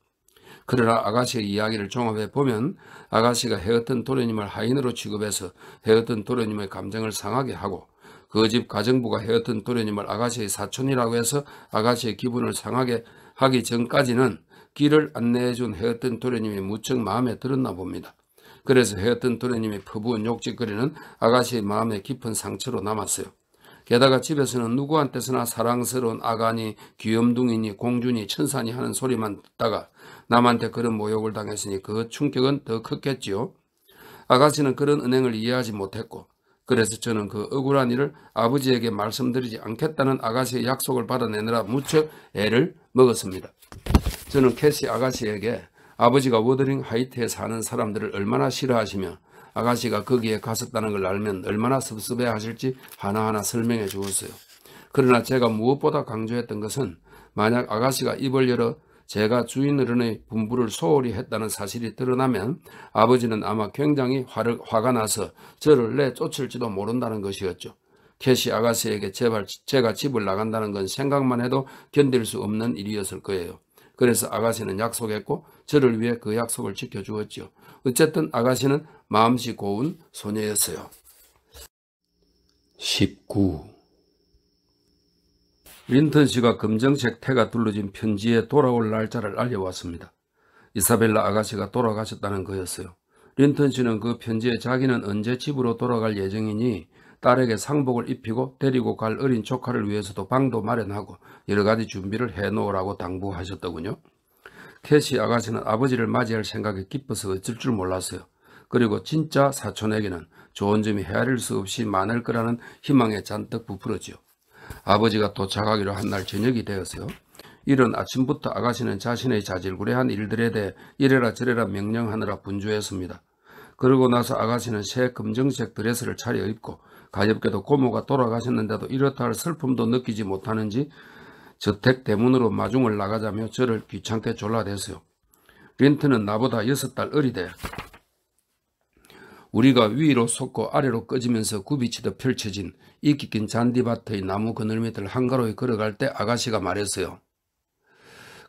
그러나 아가씨의 이야기를 종합해보면 아가씨가 헤어튼 도련님을 하인으로 취급해서 헤어튼 도련님의 감정을 상하게 하고 그 집 가정부가 헤어튼 도련님을 아가씨의 사촌이라고 해서 아가씨의 기분을 상하게 하기 전까지는 길을 안내해준 헤어튼 도련님이 무척 마음에 들었나 봅니다. 그래서 헤어튼 도련님이 퍼부은 욕짓거리는 아가씨의 마음에 깊은 상처로 남았어요. 게다가 집에서는 누구한테서나 사랑스러운 아가니, 귀염둥이니, 공주니, 천사니 하는 소리만 듣다가 남한테 그런 모욕을 당했으니 그 충격은 더 컸겠지요. 아가씨는 그런 은행을 이해하지 못했고 그래서 저는 그 억울한 일을 아버지에게 말씀드리지 않겠다는 아가씨의 약속을 받아내느라 무척 애를 먹었습니다. 저는 캐시 아가씨에게 아버지가 워더링 하이트에 사는 사람들을 얼마나 싫어하시며 아가씨가 거기에 갔었다는 걸 알면 얼마나 섭섭해 하실지 하나하나 설명해 주었어요. 그러나 제가 무엇보다 강조했던 것은 만약 아가씨가 입을 열어 제가 주인 어른의 분부를 소홀히 했다는 사실이 드러나면 아버지는 아마 굉장히 화를, 화가 나서 저를 내쫓을지도 모른다는 것이었죠. 캐시 아가씨에게 제발 제가 집을 나간다는 건 생각만 해도 견딜 수 없는 일이었을 거예요. 그래서 아가씨는 약속했고 저를 위해 그 약속을 지켜주었지요. 어쨌든 아가씨는 마음씨 고운 소녀였어요. 십구. 린턴 씨가 검정색 태가 둘러진 편지에 돌아올 날짜를 알려왔습니다. 이사벨라 아가씨가 돌아가셨다는 거였어요. 린턴 씨는 그 편지에 자기는 언제 집으로 돌아갈 예정이니 딸에게 상복을 입히고 데리고 갈 어린 조카를 위해서도 방도 마련하고 여러 가지 준비를 해놓으라고 당부하셨더군요. 캐시 아가씨는 아버지를 맞이할 생각에 기뻐서 어쩔 줄 몰랐어요. 그리고 진짜 사촌에게는 좋은 점이 헤아릴 수 없이 많을 거라는 희망에 잔뜩 부풀었지요. 아버지가 도착하기로 한 날 저녁이 되었어요. 이른 아침부터 아가씨는 자신의 자질구레한 일들에 대해 이래라 저래라 명령하느라 분주했습니다. 그러고 나서 아가씨는 새 검정색 드레스를 차려입고 가엾게도 고모가 돌아가셨는데도 이렇다 할 슬픔도 느끼지 못하는지 저택 대문으로 마중을 나가자며 저를 귀찮게 졸라댔어요. 린턴은 나보다 여섯 달 어리대 우리가 위로 솟고 아래로 꺼지면서 굽이치듯 펼쳐진 이끼 낀 잔디밭의 나무 그늘 밑을 한가로이 걸어갈 때 아가씨가 말했어요.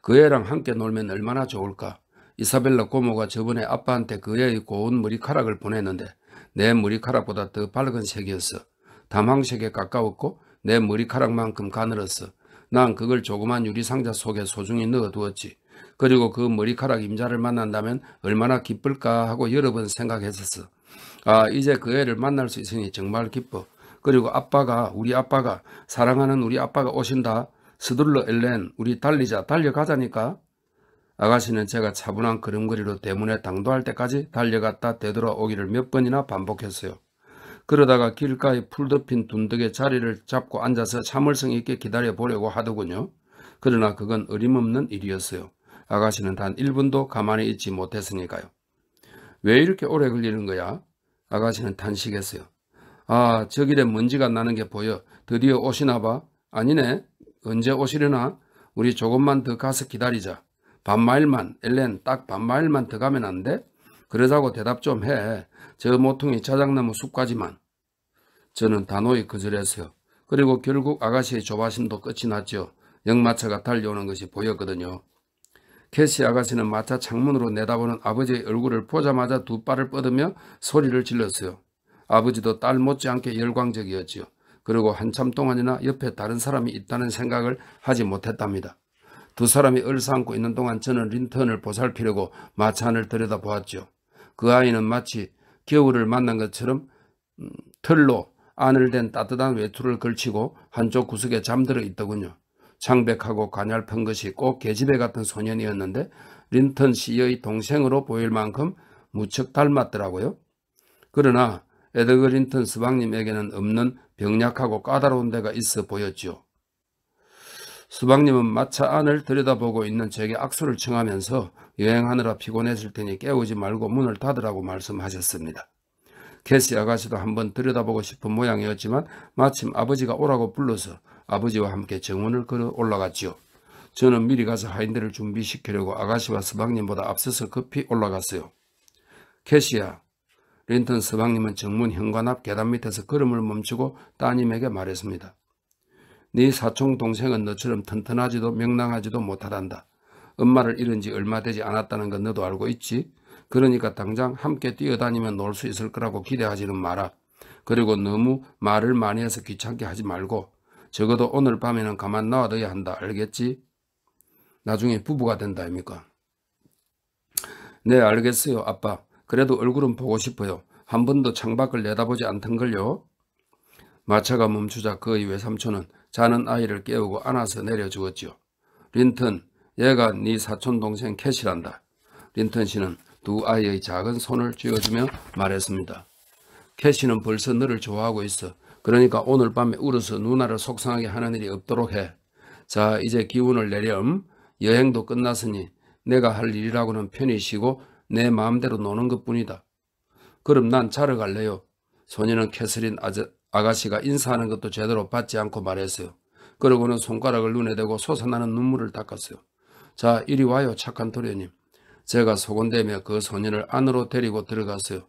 그 애랑 함께 놀면 얼마나 좋을까. 이사벨라 고모가 저번에 아빠한테 그 애의 고운 머리카락을 보냈는데 내 머리카락보다 더 밝은 색이었어. 담황색에 가까웠고 내 머리카락만큼 가늘었어. 난 그걸 조그만 유리상자 속에 소중히 넣어두었지. 그리고 그 머리카락 임자를 만난다면 얼마나 기쁠까 하고 여러 번 생각했었어. 아, 이제 그 애를 만날 수 있으니 정말 기뻐. 그리고 아빠가 우리 아빠가 사랑하는 우리 아빠가 오신다. 서둘러 엘렌, 우리 달리자, 달려가자니까. 아가씨는 제가 차분한 걸음걸이로 대문에 당도할 때까지 달려갔다 되돌아오기를 몇 번이나 반복했어요. 그러다가 길가에 풀 덮인 둔덕에 자리를 잡고 앉아서 참을성 있게 기다려보려고 하더군요. 그러나 그건 어림없는 일이었어요. 아가씨는 단 일 분도 가만히 있지 못했으니까요. 왜 이렇게 오래 걸리는 거야? 아가씨는 탄식했어요. 아, 저길에 먼지가 나는 게 보여. 드디어 오시나 봐. 아니네. 언제 오시려나? 우리 조금만 더 가서 기다리자. 반마일만, 엘렌, 딱 반마일만 더 가면 안 돼? 그러자고 대답 좀 해. 저 모퉁이 자작나무 숲까지만. 저는 단호히 거절했어요. 그리고 결국 아가씨의 조바심도 끝이 났죠. 역마차가 달려오는 것이 보였거든요. 캐시 아가씨는 마차 창문으로 내다보는 아버지의 얼굴을 보자마자 두 발을 뻗으며 소리를 질렀어요. 아버지도 딸 못지않게 열광적이었지요. 그리고 한참 동안이나 옆에 다른 사람이 있다는 생각을 하지 못했답니다. 두 사람이 얼싸안고 있는 동안 저는 린턴을 보살피려고 마차 안을 들여다보았죠. 그 아이는 마치 겨울을 만난 것처럼 음, 털로 안을 댄 따뜻한 외투를 걸치고 한쪽 구석에 잠들어 있더군요. 창백하고 가냘픈 것이 꼭 계집애 같은 소년이었는데 린턴 씨의 동생으로 보일 만큼 무척 닮았더라고요. 그러나 에드거 린턴 수박님에게는 없는 병약하고 까다로운 데가 있어 보였죠. 수박님은 마차 안을 들여다보고 있는 제게 악수를 청하면서 여행하느라 피곤했을 테니 깨우지 말고 문을 닫으라고 말씀하셨습니다. 캐시 아가씨도 한번 들여다보고 싶은 모양이었지만 마침 아버지가 오라고 불러서 아버지와 함께 정원을 걸어 올라갔지요. 저는 미리 가서 하인들을 준비시키려고 아가씨와 서방님보다 앞서서 급히 올라갔어요. 캐시야, 린턴 서방님은 정문 현관 앞 계단 밑에서 걸음을 멈추고 따님에게 말했습니다. 네 사촌 동생은 너처럼 튼튼하지도 명랑하지도 못하단다. 엄마를 잃은 지 얼마 되지 않았다는 건 너도 알고 있지? 그러니까 당장 함께 뛰어다니면 놀 수 있을 거라고 기대하지는 마라. 그리고 너무 말을 많이 해서 귀찮게 하지 말고 적어도 오늘 밤에는 가만 놔둬야 한다. 알겠지? 나중에 부부가 된다입니까? 네, 알겠어요, 아빠. 그래도 얼굴은 보고 싶어요. 한 번도 창밖을 내다보지 않던걸요? 마차가 멈추자 그의 외삼촌은 자는 아이를 깨우고 안아서 내려주었지요. 린턴, 얘가 네 사촌동생 캐시란다. 린턴 씨는 두 아이의 작은 손을 쥐어주며 말했습니다. 캐시는 벌써 너를 좋아하고 있어. 그러니까 오늘 밤에 울어서 누나를 속상하게 하는 일이 없도록 해. 자, 이제 기운을 내렴. 여행도 끝났으니 내가 할 일이라고는 편히 쉬고 내 마음대로 노는 것뿐이다. 그럼 난 자러 갈래요. 소녀는 캐서린 아저, 아가씨가 인사하는 것도 제대로 받지 않고 말했어요. 그러고는 손가락을 눈에 대고 솟아나는 눈물을 닦았어요. 자, 이리 와요, 착한 도련님. 제가 소곤대며 그 소녀를 안으로 데리고 들어갔어요.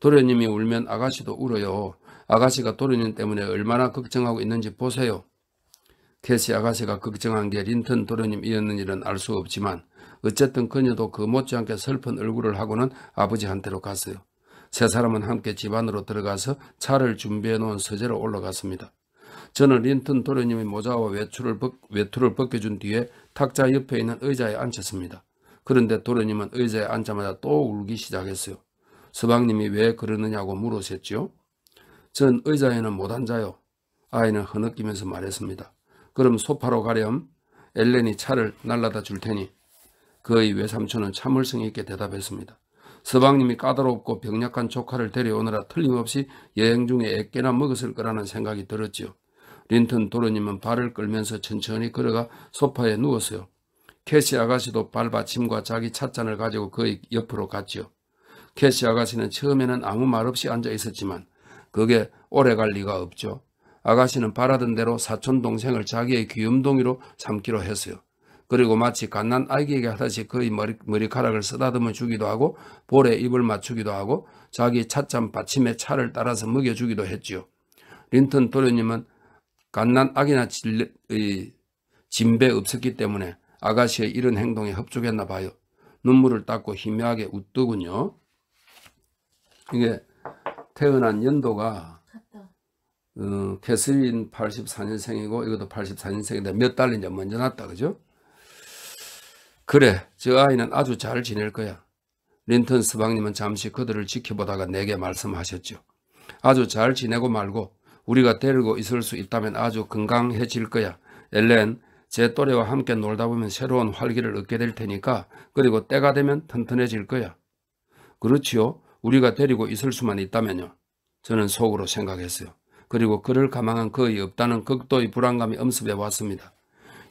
도련님이 울면 아가씨도 울어요. 아가씨가 도련님 때문에 얼마나 걱정하고 있는지 보세요. 캐시 아가씨가 걱정한 게 린턴 도련님이었는지는 알 수 없지만 어쨌든 그녀도 그 못지않게 슬픈 얼굴을 하고는 아버지한테로 갔어요. 세 사람은 함께 집 안으로 들어가서 차를 준비해 놓은 서재로 올라갔습니다. 저는 린턴 도련님이 모자와 외투를, 벗, 외투를 벗겨준 뒤에 탁자 옆에 있는 의자에 앉혔습니다. 그런데 도련님은 의자에 앉자마자 또 울기 시작했어요. 서방님이 왜 그러느냐고 물으셨지요? 전 의자에는 못 앉아요. 아이는 흐느끼면서 말했습니다. 그럼 소파로 가렴. 엘렌이 차를 날라다 줄 테니. 그의 외삼촌은 참을성 있게 대답했습니다. 서방님이 까다롭고 병약한 조카를 데려오느라 틀림없이 여행 중에 애깨나 먹었을 거라는 생각이 들었지요. 린턴 도련님은 발을 끌면서 천천히 걸어가 소파에 누웠어요. 캐시 아가씨도 발받침과 자기 찻잔을 가지고 그의 옆으로 갔지요. 캐시 아가씨는 처음에는 아무 말 없이 앉아 있었지만 그게 오래 갈 리가 없죠. 아가씨는 바라던 대로 사촌 동생을 자기의 귀염둥이로 삼기로 했어요. 그리고 마치 갓난 아기에게 하듯이 그의 머리, 머리카락을 쓰다듬어 주기도 하고 볼에 입을 맞추기도 하고 자기 찻잔 받침에 차를 따라서 먹여주기도 했지요. 린턴 도련님은 갓난 아기나 진례, 이, 진배 없었기 때문에 아가씨의 이런 행동에 흡족했나 봐요. 눈물을 닦고 희미하게 웃더군요. 이게 태어난 연도가 어, 캐서린 팔십사 년생이고 이것도 팔십사 년생인데 몇 달 이제 먼저 났다, 그죠? 그래, 저 아이는 아주 잘 지낼 거야. 린턴 서방님은 잠시 그들을 지켜보다가 내게 말씀하셨죠. 아주 잘 지내고 말고 우리가 데리고 있을 수 있다면 아주 건강해질 거야. 엘렌, 제 또래와 함께 놀다 보면 새로운 활기를 얻게 될 테니까. 그리고 때가 되면 튼튼해질 거야. 그렇지요? 우리가 데리고 있을 수만 있다면요. 저는 속으로 생각했어요. 그리고 그를 가망한 거의 없다는 극도의 불안감이 엄습해 왔습니다.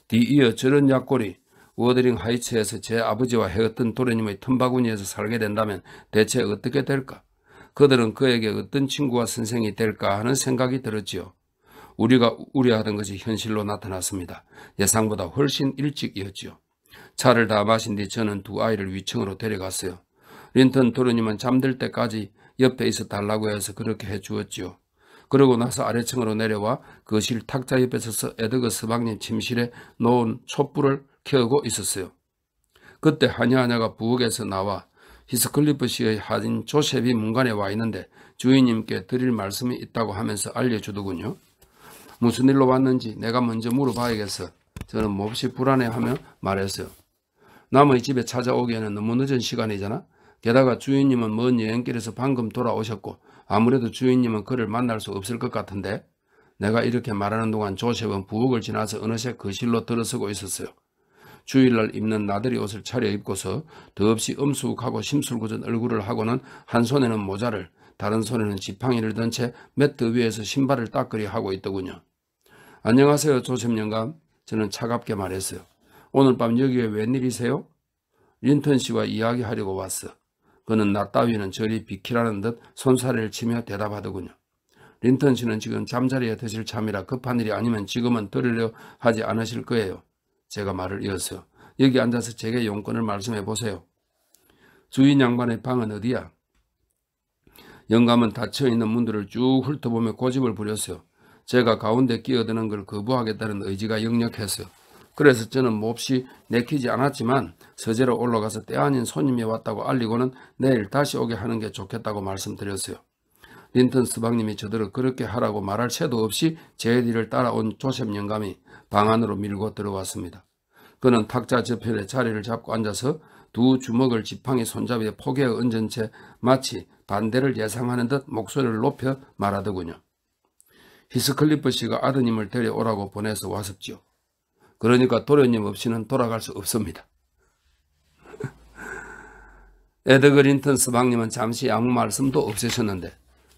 뒤이어 저런 약골이 워더링 하이츠에서 제 아버지와 헤어튼 도련님의 틈바구니에서 살게 된다면 대체 어떻게 될까? 그들은 그에게 어떤 친구와 선생이 될까 하는 생각이 들었지요. 우리가 우려하던 것이 현실로 나타났습니다. 예상보다 훨씬 일찍이었지요. 차를 다 마신 뒤 저는 두 아이를 위층으로 데려갔어요. 린턴 도련님은 잠들 때까지 옆에 있어 달라고 해서 그렇게 해주었지요. 그러고 나서 아래층으로 내려와 거실 탁자 옆에 서서 에드거 서방님 침실에 놓은 촛불을 켜고 있었어요. 그때 하냐하냐가 부엌에서 나와 히스클리프 씨의 하인 조셉이 문간에 와 있는데 주인님께 드릴 말씀이 있다고 하면서 알려주더군요. 무슨 일로 왔는지 내가 먼저 물어봐야겠어. 저는 몹시 불안해하며 말했어요. 남의 집에 찾아오기에는 너무 늦은 시간이잖아. 게다가 주인님은 먼 여행길에서 방금 돌아오셨고 아무래도 주인님은 그를 만날 수 없을 것 같은데. 내가 이렇게 말하는 동안 조셉은 부엌을 지나서 어느새 거실로 들어서고 있었어요. 주일날 입는 나들이 옷을 차려입고서 더없이 엄숙하고 심술궂은 얼굴을 하고는 한 손에는 모자를 다른 손에는 지팡이를 든 채 매트 위에서 신발을 닦으려 하고 있더군요. 안녕하세요, 조셉 영감. 저는 차갑게 말했어요. 오늘 밤 여기에 웬일이세요? 린턴 씨와 이야기하려고 왔어. 그는 나 따위는 저리 비키라는 듯 손사래를 치며 대답하더군요. 린턴 씨는 지금 잠자리에 드실 참이라 급한 일이 아니면 지금은 들으려 하지 않으실 거예요. 제가 말을 이었어요. 여기 앉아서 제게 용건을 말씀해 보세요. 주인 양반의 방은 어디야? 영감은 닫혀있는 문들을 쭉 훑어보며 고집을 부렸어요. 제가 가운데 끼어드는 걸 거부하겠다는 의지가 역력했어요. 그래서 저는 몹시 내키지 않았지만 서재로 올라가서 때 아닌 손님이 왔다고 알리고는 내일 다시 오게 하는 게 좋겠다고 말씀드렸어요. 린턴 서방님이 저들을 그렇게 하라고 말할 새도 없이 제 뒤를 따라온 조셉 영감이 방 안으로 밀고 들어왔습니다. 그는 탁자 저편에 자리를 잡고 앉아서 두 주먹을 지팡이 손잡이에 포개어 얹은 채 마치 반대를 예상하는 듯 목소리를 높여 말하더군요. 히스클리프 씨가 아드님을 데려오라고 보내서 왔었지요. 그러니까 도련님 없이는 돌아갈 수 없습니다. 에드거 린턴 서방님은 잠시 아무 말씀도 없으셨는데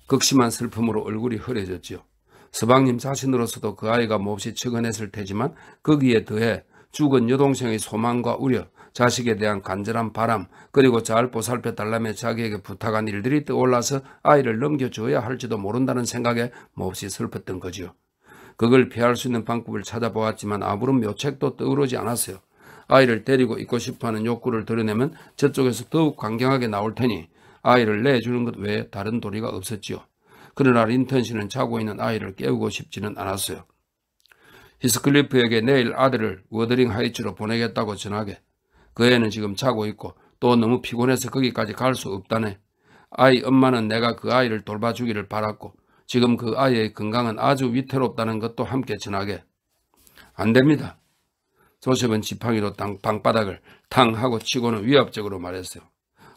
극심한 슬픔으로 얼굴이 흐려졌지요. 서방님 자신으로서도 그 아이가 몹시 측은했을 테지만 거기에 더해 죽은 여동생의 소망과 우려, 자식에 대한 간절한 바람, 그리고 잘 보살펴달라며 자기에게 부탁한 일들이 떠올라서 아이를 넘겨줘야 할지도 모른다는 생각에 몹시 슬펐던 거지요. 그걸 피할 수 있는 방법을 찾아보았지만 아무런 묘책도 떠오르지 않았어요. 아이를 데리고 있고 싶어하는 욕구를 드러내면 저쪽에서 더욱 강경하게 나올 테니 아이를 내주는 것 외에 다른 도리가 없었지요. 그러나 린턴 씨는 자고 있는 아이를 깨우고 싶지는 않았어요. 히스클리프에게 내일 아들을 워더링 하이츠로 보내겠다고 전하게. 그 애는 지금 자고 있고 또 너무 피곤해서 거기까지 갈 수 없다네. 아이 엄마는 내가 그 아이를 돌봐주기를 바랐고 지금 그 아이의 건강은 아주 위태롭다는 것도 함께 전하게. 안 됩니다. 조셉은 지팡이로 땅 방바닥을 탕 하고 치고는 위압적으로 말했어요.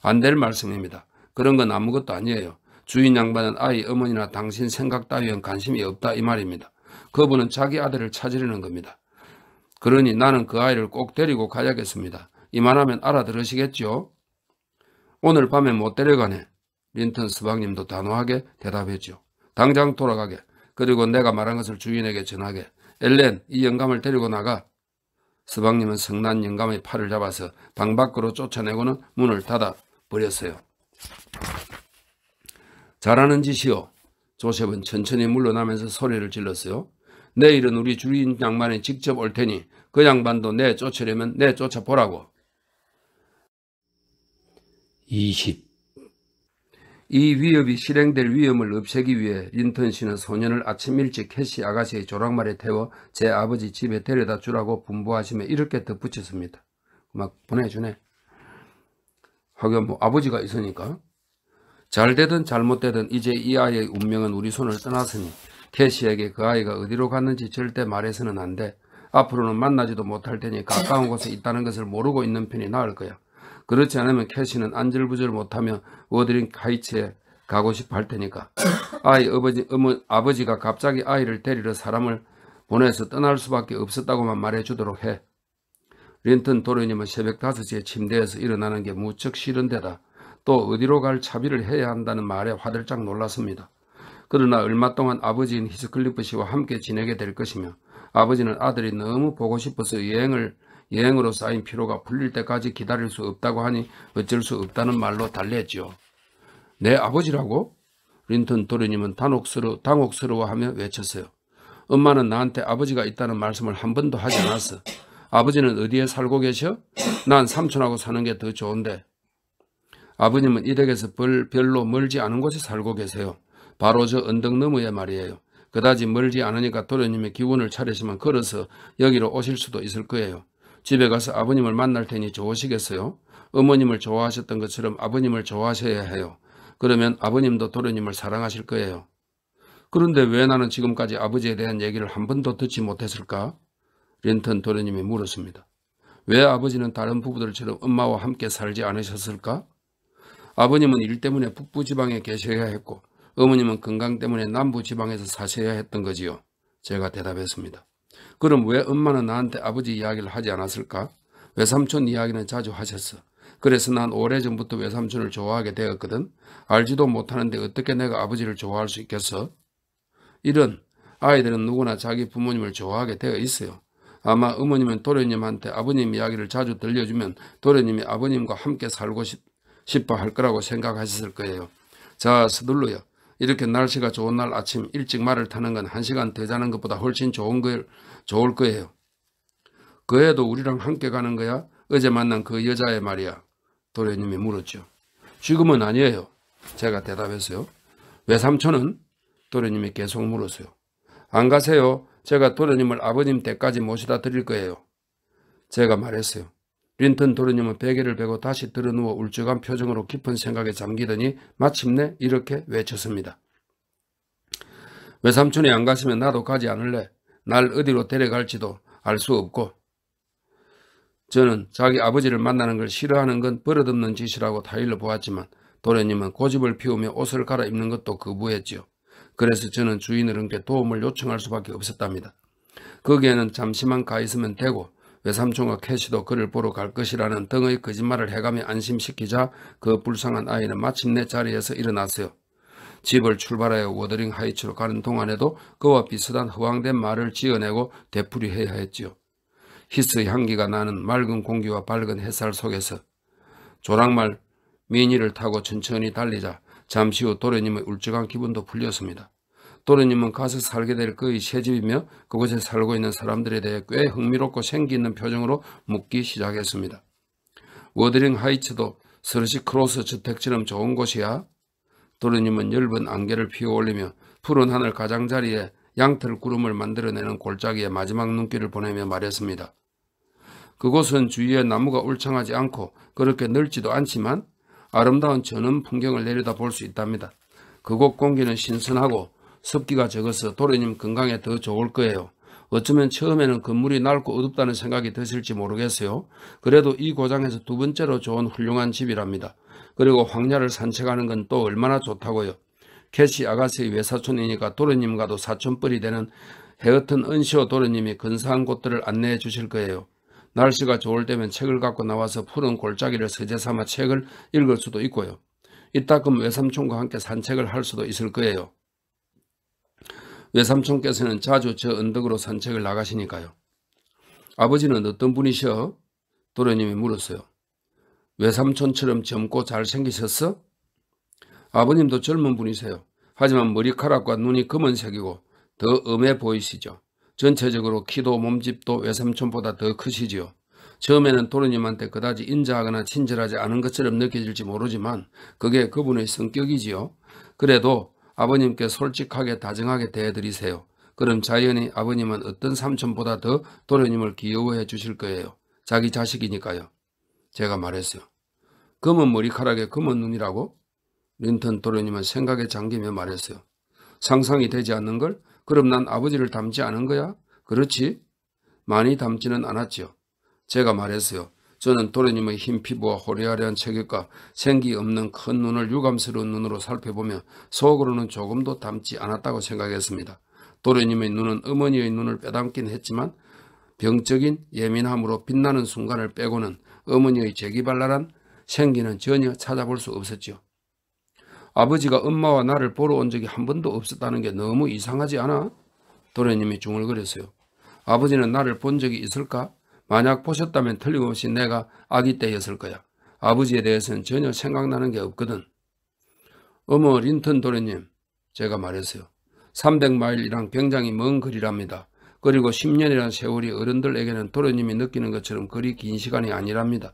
안 될 말씀입니다. 그런 건 아무것도 아니에요. 주인 양반은 아이 어머니나 당신 생각 따위엔 관심이 없다 이 말입니다. 그분은 자기 아들을 찾으려는 겁니다. 그러니 나는 그 아이를 꼭 데리고 가야겠습니다. 이만하면 알아들으시겠죠? 오늘 밤에 못 데려가네. 린턴 스방님도 단호하게 대답했죠. 당장 돌아가게. 그리고 내가 말한 것을 주인에게 전하게. 엘렌, 이 영감을 데리고 나가. 스방님은 성난 영감의 팔을 잡아서 방 밖으로 쫓아내고는 문을 닫아버렸어요. 잘하는 짓이요. 조셉은 천천히 물러나면서 소리를 질렀어요. 내일은 우리 주인 양반이 직접 올 테니 그 양반도 내 쫓으려면 내 쫓아보라고. 이십. 이 위협이 실행될 위험을 없애기 위해 린턴 씨는 소년을 아침 일찍 캐시 아가씨의 조랑말에 태워 제 아버지 집에 데려다 주라고 분부하시며 이렇게 덧붙였습니다. 막 보내주네. 하긴 뭐 아버지가 있으니까. 잘되든 잘못되든 이제 이 아이의 운명은 우리 손을 떠났으니 캐시에게 그 아이가 어디로 갔는지 절대 말해서는 안 돼. 앞으로는 만나지도 못할 테니 가까운 곳에 있다는 것을 모르고 있는 편이 나을 거야. 그렇지 않으면 캐시는 안절부절 못하며 워드링 하이츠에 가고 싶어 할 테니까. 아이 아버지, 어머, 아버지가 갑자기 아이를 데리러 사람을 보내서 떠날 수밖에 없었다고만 말해주도록 해. 린턴 도련님은 새벽 다섯 시에 침대에서 일어나는 게 무척 싫은 데다 또 어디로 갈 차비를 해야 한다는 말에 화들짝 놀랐습니다. 그러나 얼마 동안 아버지인 히스클리프 씨와 함께 지내게 될 것이며 아버지는 아들이 너무 보고 싶어서 여행을, 여행으로 쌓인 피로가 풀릴 때까지 기다릴 수 없다고 하니 어쩔 수 없다는 말로 달랬지요. 내 아버지라고? 린턴 도련님은 당혹스러, 당혹스러워하며 외쳤어요. 엄마는 나한테 아버지가 있다는 말씀을 한 번도 하지 않았어. 아버지는 어디에 살고 계셔? 난 삼촌하고 사는 게 더 좋은데. 아버님은 이 댁에서 별, 별로 멀지 않은 곳에 살고 계세요. 바로 저 언덕 너머에 말이에요. 그다지 멀지 않으니까 도련님의 기운을 차리시면 걸어서 여기로 오실 수도 있을 거예요. 집에 가서 아버님을 만날 테니 좋으시겠어요? 어머님을 좋아하셨던 것처럼 아버님을 좋아하셔야 해요. 그러면 아버님도 도련님을 사랑하실 거예요. 그런데 왜 나는 지금까지 아버지에 대한 얘기를 한 번도 듣지 못했을까? 린턴 도련님이 물었습니다. 왜 아버지는 다른 부부들처럼 엄마와 함께 살지 않으셨을까? 아버님은 일 때문에 북부지방에 계셔야 했고 어머님은 건강 때문에 남부지방에서 사셔야 했던 거지요. 제가 대답했습니다. 그럼 왜 엄마는 나한테 아버지 이야기를 하지 않았을까? 외삼촌 이야기는 자주 하셨어. 그래서 난 오래전부터 외삼촌을 좋아하게 되었거든. 알지도 못하는데 어떻게 내가 아버지를 좋아할 수 있겠어? 이런, 아이들은 누구나 자기 부모님을 좋아하게 되어 있어요. 아마 어머님은 도련님한테 아버님 이야기를 자주 들려주면 도련님이 아버님과 함께 살고 싶, 싶어 할 거라고 생각하셨을 거예요. 자, 서둘러요. 이렇게 날씨가 좋은 날 아침 일찍 말을 타는 건 한 시간 더 자는 것보다 훨씬 좋은 걸, 좋을 거예요. 그 애도 우리랑 함께 가는 거야? 어제 만난 그 여자애 말이야. 도련님이 물었죠. 지금은 아니에요. 제가 대답했어요. 외삼촌은? 도련님이 계속 물었어요. 안 가세요. 제가 도련님을 아버님 댁까지 모시다 드릴 거예요. 제가 말했어요. 린턴 도련님은 베개를 베고 다시 들어누워 울적한 표정으로 깊은 생각에 잠기더니 마침내 이렇게 외쳤습니다. 외삼촌이 안 가시면 나도 가지 않을래. 날 어디로 데려갈지도 알 수 없고. 저는 자기 아버지를 만나는 걸 싫어하는 건 버릇없는 짓이라고 타일러 보았지만 도련님은 고집을 피우며 옷을 갈아입는 것도 거부했지요. 그래서 저는 주인어른께 도움을 요청할 수밖에 없었답니다. 거기에는 잠시만 가 있으면 되고 외삼촌과 캐시도 그를 보러 갈 것이라는 등의 거짓말을 해가며 안심시키자 그 불쌍한 아이는 마침내 자리에서 일어났어요. 집을 출발하여 워더링 하이츠로 가는 동안에도 그와 비슷한 허황된 말을 지어내고 되풀이해야 했지요. 히스의 향기가 나는 맑은 공기와 밝은 햇살 속에서 조랑말 미니를 타고 천천히 달리자 잠시 후 도련님의 울적한 기분도 풀렸습니다. 도련님은 가서 살게 될 그의 새집이며 그곳에 살고 있는 사람들에 대해 꽤 흥미롭고 생기 있는 표정으로 묻기 시작했습니다. 워드링 하이츠도 스러시크로스 주택처럼 좋은 곳이야? 도련님은 엷은 안개를 피어올리며 푸른 하늘 가장자리에 양털 구름을 만들어내는 골짜기에 마지막 눈길을 보내며 말했습니다. 그곳은 주위에 나무가 울창하지 않고 그렇게 넓지도 않지만 아름다운 전원 풍경을 내려다 볼 수 있답니다. 그곳 공기는 신선하고 습기가 적어서 도련님 건강에 더 좋을 거예요. 어쩌면 처음에는 건물이 낡고 어둡다는 생각이 드실지 모르겠어요. 그래도 이 고장에서 두 번째로 좋은 훌륭한 집이랍니다. 그리고 황야를 산책하는 건 또 얼마나 좋다고요. 캐시 아가씨의 외사촌이니까 도련님과도 사촌뻘이 되는 헤어튼 은시오 도련님이 근사한 곳들을 안내해 주실 거예요. 날씨가 좋을 때면 책을 갖고 나와서 푸른 골짜기를 서재삼아 책을 읽을 수도 있고요. 이따금 외삼촌과 함께 산책을 할 수도 있을 거예요. 외삼촌께서는 자주 저 언덕으로 산책을 나가시니까요. 아버지는 어떤 분이셔? 도련님이 물었어요. 외삼촌처럼 젊고 잘생기셨어? 아버님도 젊은 분이세요. 하지만 머리카락과 눈이 검은색이고 더 엄해 보이시죠. 전체적으로 키도 몸집도 외삼촌보다 더 크시지요. 처음에는 도련님한테 그다지 인자하거나 친절하지 않은 것처럼 느껴질지 모르지만 그게 그분의 성격이지요. 그래도 아버님께 솔직하게 다정하게 대해드리세요. 그럼 자연히 아버님은 어떤 삼촌보다 더 도련님을 귀여워해 주실 거예요. 자기 자식이니까요. 제가 말했어요. 검은 머리카락에 검은 눈이라고? 린턴 도련님은 생각에 잠기며 말했어요. 상상이 되지 않는걸? 그럼 난 아버지를 닮지 않은 거야? 그렇지? 많이 닮지는 않았지요. 제가 말했어요. 저는 도련님의 흰 피부와 호리호리한 체격과 생기 없는 큰 눈을 유감스러운 눈으로 살펴보며 속으로는 조금도 닮지 않았다고 생각했습니다. 도련님의 눈은 어머니의 눈을 빼닮긴 했지만 병적인 예민함으로 빛나는 순간을 빼고는 어머니의 재기발랄한 생기는 전혀 찾아볼 수 없었지요. 아버지가 엄마와 나를 보러 온 적이 한 번도 없었다는 게 너무 이상하지 않아? 도련님이 중얼거렸어요. 아버지는 나를 본 적이 있을까? 만약 보셨다면 틀림없이 내가 아기 때였을 거야. 아버지에 대해서는 전혀 생각나는 게 없거든. 어머 린턴 도련님, 제가 말했어요. 삼백 마일이랑 굉장히 먼 거리랍니다. 그리고 십 년이란 세월이 어른들에게는 도련님이 느끼는 것처럼 그리 긴 시간이 아니랍니다.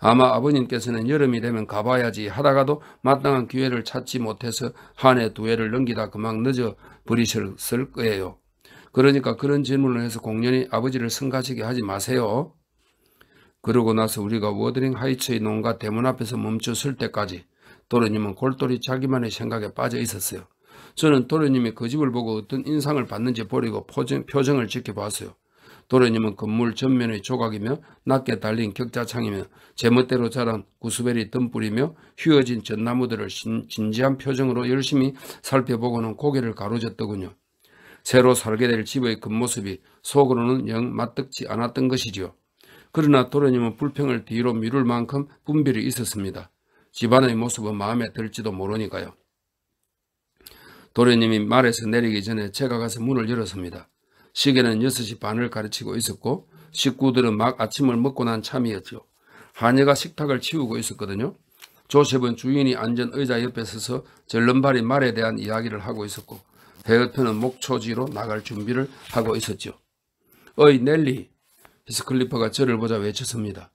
아마 아버님께서는 여름이 되면 가봐야지 하다가도 마땅한 기회를 찾지 못해서 한 해 두 해를 넘기다 그만 늦어버리셨을 거예요. 그러니까 그런 질문을 해서 공연히 아버지를 성가시게 하지 마세요. 그러고 나서 우리가 워드링 하이츠의 농가 대문 앞에서 멈췄을 때까지 도련님은 골똘히 자기만의 생각에 빠져 있었어요. 저는 도련님이 그 집을 보고 어떤 인상을 받는지 보려고 표정, 표정을 지켜봤어요. 도련님은 건물 전면의 조각이며 낮게 달린 격자창이며 제멋대로 자란 구스베리 덤불이며 휘어진 전나무들을 신, 진지한 표정으로 열심히 살펴보고는 고개를 가로젓더군요. 새로 살게 될 집의 겉모습이 속으로는 영 맞득지 않았던 것이지요. 그러나 도련님은 불평을 뒤로 미룰 만큼 분별이 있었습니다. 집안의 모습은 마음에 들지도 모르니까요. 도련님이 말에서 내리기 전에 제가 가서 문을 열었습니다. 시계는 여섯 시 반을 가르치고 있었고 식구들은 막 아침을 먹고 난 참이었죠. 하녀가 식탁을 치우고 있었거든요. 조셉은 주인이 앉은 의자 옆에 서서 절름발이 말에 대한 이야기를 하고 있었고 헤어튼은 목초지로 나갈 준비를 하고 있었죠. 어이 넬리, 히스클리프가 저를 보자 외쳤습니다.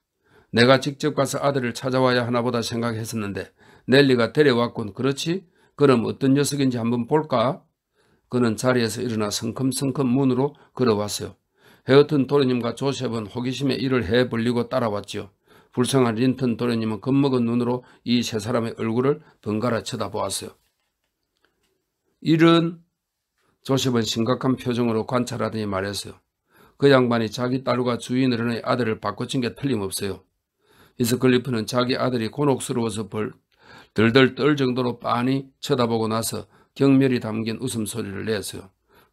내가 직접 가서 아들을 찾아와야 하나 보다 생각했었는데 넬리가 데려왔군. 그렇지? 그럼 어떤 녀석인지 한번 볼까? 그는 자리에서 일어나 성큼성큼 문으로 걸어왔어요. 헤어튼 도련님과 조셉은 호기심에 이를 헤벌리고 따라왔지요. 불쌍한 린턴 도련님은 겁먹은 눈으로 이 세 사람의 얼굴을 번갈아 쳐다보았어요. 일은 조셉은 심각한 표정으로 관찰하더니 말했어요. 그 양반이 자기 딸과 주인어른의 아들을 바꿔친 게 틀림없어요. 히스클리프는 자기 아들이 곤혹스러워서 벌, 덜덜 떨 정도로 빤히 쳐다보고 나서 경멸이 담긴 웃음소리를 냈어요.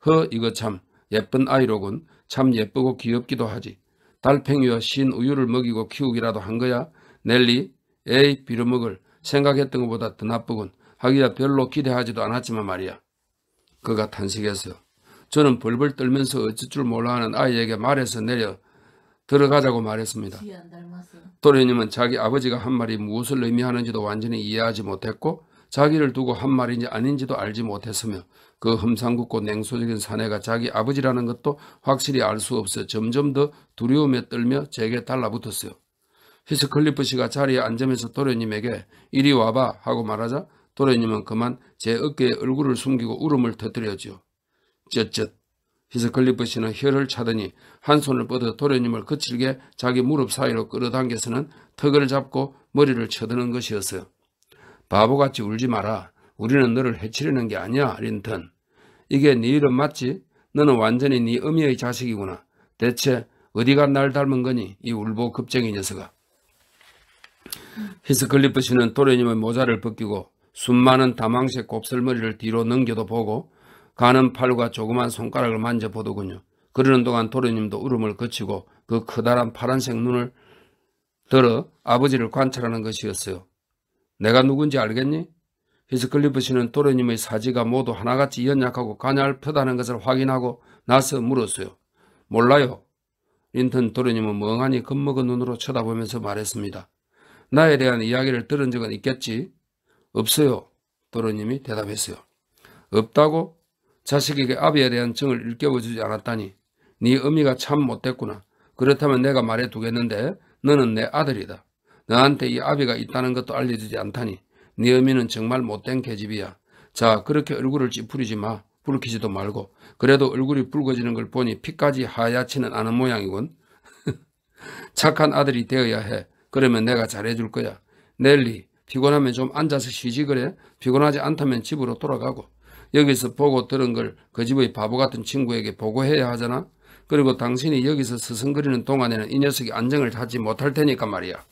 허, 이거 참 예쁜 아이로군. 참 예쁘고 귀엽기도 하지. 달팽이와 신 우유를 먹이고 키우기라도 한 거야? 넬리, 에이 빌어먹을. 생각했던 것보다 더 나쁘군. 하기야 별로 기대하지도 않았지만 말이야. 그가 탄식했어요. 저는 벌벌 떨면서 어쩔 줄 몰라하는 아이에게 말에서 내려 들어가자고 말했습니다. 도련님은 자기 아버지가 한 말이 무엇을 의미하는지도 완전히 이해하지 못했고 자기를 두고 한 말인지 아닌지도 알지 못했으며 그 험상궂고 냉소적인 사내가 자기 아버지라는 것도 확실히 알 수 없어 점점 더 두려움에 떨며 제게 달라붙었어요. 히스클리프 씨가 자리에 앉으면서 도련님에게 이리 와봐 하고 말하자 도련님은 그만 제 어깨에 얼굴을 숨기고 울음을 터뜨렸지요. 쯧쯧. 히스클리프 씨는 혀를 차더니 한 손을 뻗어 도련님을 거칠게 자기 무릎 사이로 끌어당겨서는 턱을 잡고 머리를 쳐드는 것이었어요. 바보같이 울지 마라. 우리는 너를 해치려는 게 아니야, 린턴. 이게 네 이름 맞지? 너는 완전히 네 어미의 자식이구나. 대체 어디가 날 닮은 거니? 이 울보급쟁이 녀석아. 히스클리프 씨는 도련님의 모자를 벗기고 수많은 다망색 곱슬머리를 뒤로 넘겨도 보고 가는 팔과 조그만 손가락을 만져보더군요. 그러는 동안 도련님도 울음을 그치고 그 커다란 파란색 눈을 들어 아버지를 관찰하는 것이었어요. 내가 누군지 알겠니? 히스클리프 씨는 도련님의 사지가 모두 하나같이 연약하고 가냘프다는 것을 확인하고 나서 물었어요. 몰라요. 린턴 도련님은 멍하니 겁먹은 눈으로 쳐다보면서 말했습니다. 나에 대한 이야기를 들은 적은 있겠지? 없어요. 도련님이 대답했어요. 없다고? 자식에게 아비에 대한 정을 일깨워주지 않았다니. 네 어미가 참 못됐구나. 그렇다면 내가 말해두겠는데 너는 내 아들이다. 너한테 이 아비가 있다는 것도 알려주지 않다니 네 어미는 정말 못된 계집이야. 자, 그렇게 얼굴을 찌푸리지 마. 붉히지도 말고. 그래도 얼굴이 붉어지는 걸 보니 피까지 하얗지는 않은 모양이군. 착한 아들이 되어야 해. 그러면 내가 잘해줄 거야. 넬리, 피곤하면 좀 앉아서 쉬지 그래. 피곤하지 않다면 집으로 돌아가고. 여기서 보고 들은 걸 그 집의 바보 같은 친구에게 보고해야 하잖아. 그리고 당신이 여기서 스승거리는 동안에는 이 녀석이 안정을 찾지 못할 테니까 말이야.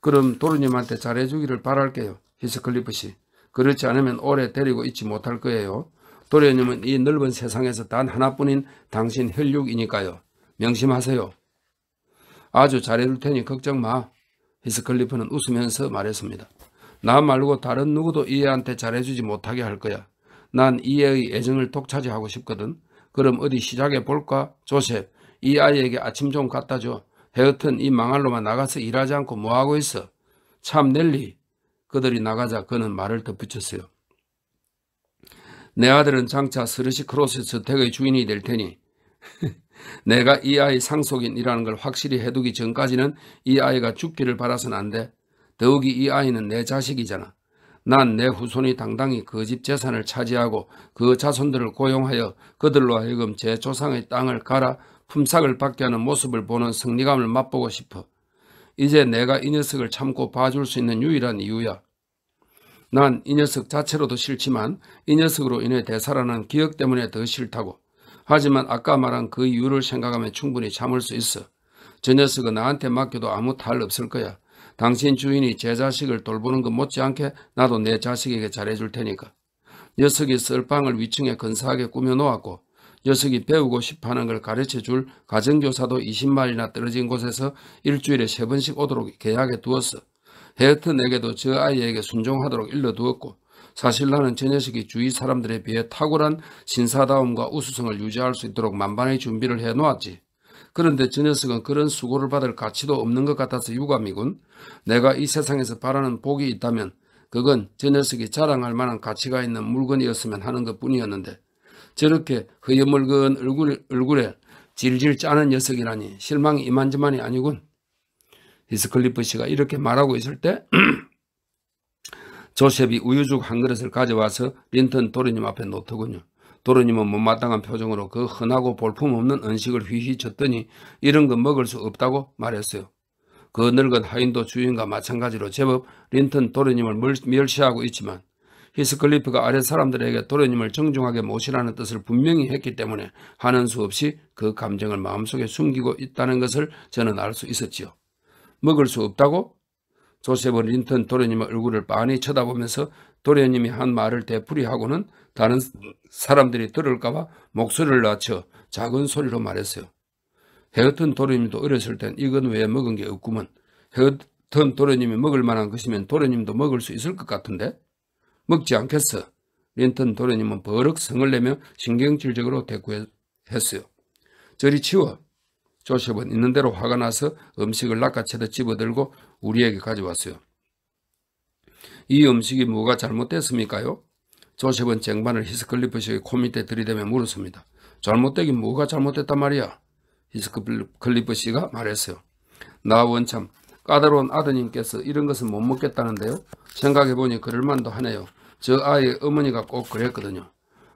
그럼 도련님한테 잘해주기를 바랄게요. 히스클리프 씨. 그렇지 않으면 오래 데리고 있지 못할 거예요. 도련님은 이 넓은 세상에서 단 하나뿐인 당신 혈육이니까요. 명심하세요. 아주 잘해줄 테니 걱정 마. 히스클리프는 웃으면서 말했습니다. 나 말고 다른 누구도 이 애한테 잘해주지 못하게 할 거야. 난 이 애의 애정을 독차지하고 싶거든. 그럼 어디 시작해 볼까? 조셉, 이 아이에게 아침 좀 갖다 줘. 헤어튼 이 망할로만 나가서 일하지 않고 뭐하고 있어? 참 넬리. 그들이 나가자 그는 말을 덧붙였어요. 내 아들은 장차 스러시크로스 저택의 주인이 될 테니 내가 이 아이 상속인이라는 걸 확실히 해두기 전까지는 이 아이가 죽기를 바라선 안 돼. 더욱이 이 아이는 내 자식이잖아. 난 내 후손이 당당히 그 집 재산을 차지하고 그 자손들을 고용하여 그들로 하여금 제 조상의 땅을 갈아 품삯을 받게 하는 모습을 보는 승리감을 맛보고 싶어. 이제 내가 이 녀석을 참고 봐줄 수 있는 유일한 이유야. 난 이 녀석 자체로도 싫지만 이 녀석으로 인해 되살아난 기억 때문에 더 싫다고. 하지만 아까 말한 그 이유를 생각하면 충분히 참을 수 있어. 저 녀석은 나한테 맡겨도 아무 탈 없을 거야. 당신 주인이 제 자식을 돌보는 것 못지않게 나도 내 자식에게 잘해줄 테니까. 녀석이 쓸 방을 위층에 근사하게 꾸며놓았고 녀석이 배우고 싶어하는 걸 가르쳐줄 가정교사도 이십 마일이나 떨어진 곳에서 일주일에 세 번씩 오도록 계약해 두었어. 헤어튼에게도 저 아이에게 순종하도록 일러두었고 사실 나는 저 녀석이 주위 사람들에 비해 탁월한 신사다움과 우수성을 유지할 수 있도록 만반의 준비를 해놓았지. 그런데 저 녀석은 그런 수고를 받을 가치도 없는 것 같아서 유감이군. 내가 이 세상에서 바라는 복이 있다면 그건 저 녀석이 자랑할 만한 가치가 있는 물건이었으면 하는 것뿐이었는데 저렇게 허여멀건 얼굴, 얼굴에 질질 짜는 녀석이라니 실망이 이만저만이 아니군. 히스클리프 씨가 이렇게 말하고 있을 때 조셉이 우유죽 한 그릇을 가져와서 린턴 도련님 앞에 놓더군요. 도련님은 못마땅한 표정으로 그 흔하고 볼품없는 음식을 휘휘 쳤더니 이런 거 먹을 수 없다고 말했어요. 그 늙은 하인도 주인과 마찬가지로 제법 린턴 도련님을 멸시하고 있지만 히스클리프가 아래 사람들에게 도련님을 정중하게 모시라는 뜻을 분명히 했기 때문에 하는 수 없이 그 감정을 마음속에 숨기고 있다는 것을 저는 알 수 있었지요. 먹을 수 없다고? 조셉은 린턴 도련님의 얼굴을 빤히 쳐다보면서 도련님이 한 말을 되풀이하고는 다른 사람들이 들을까봐 목소리를 낮춰 작은 소리로 말했어요. 헤어튼 도련님도 어렸을 땐 이건 왜 먹은 게 없구먼. 헤어튼 도련님이 먹을 만한 것이면 도련님도 먹을 수 있을 것 같은데? 먹지 않겠어. 린턴 도련님은 버럭 성을 내며 신경질적으로 대꾸했어요. 저리 치워. 조셉은 있는 대로 화가 나서 음식을 낚아채듯 집어들고 우리에게 가져왔어요. 이 음식이 뭐가 잘못됐습니까요? 조셉은 쟁반을 히스클리프의 코 밑에 들이대며 물었습니다. 잘못되긴 뭐가 잘못됐단 말이야? 히스클리프 씨가 말했어요. 나 원참 까다로운 아드님께서 이런 것은 못 먹겠다는데요. 생각해보니 그럴만도 하네요. 저 아이의 어머니가 꼭 그랬거든요.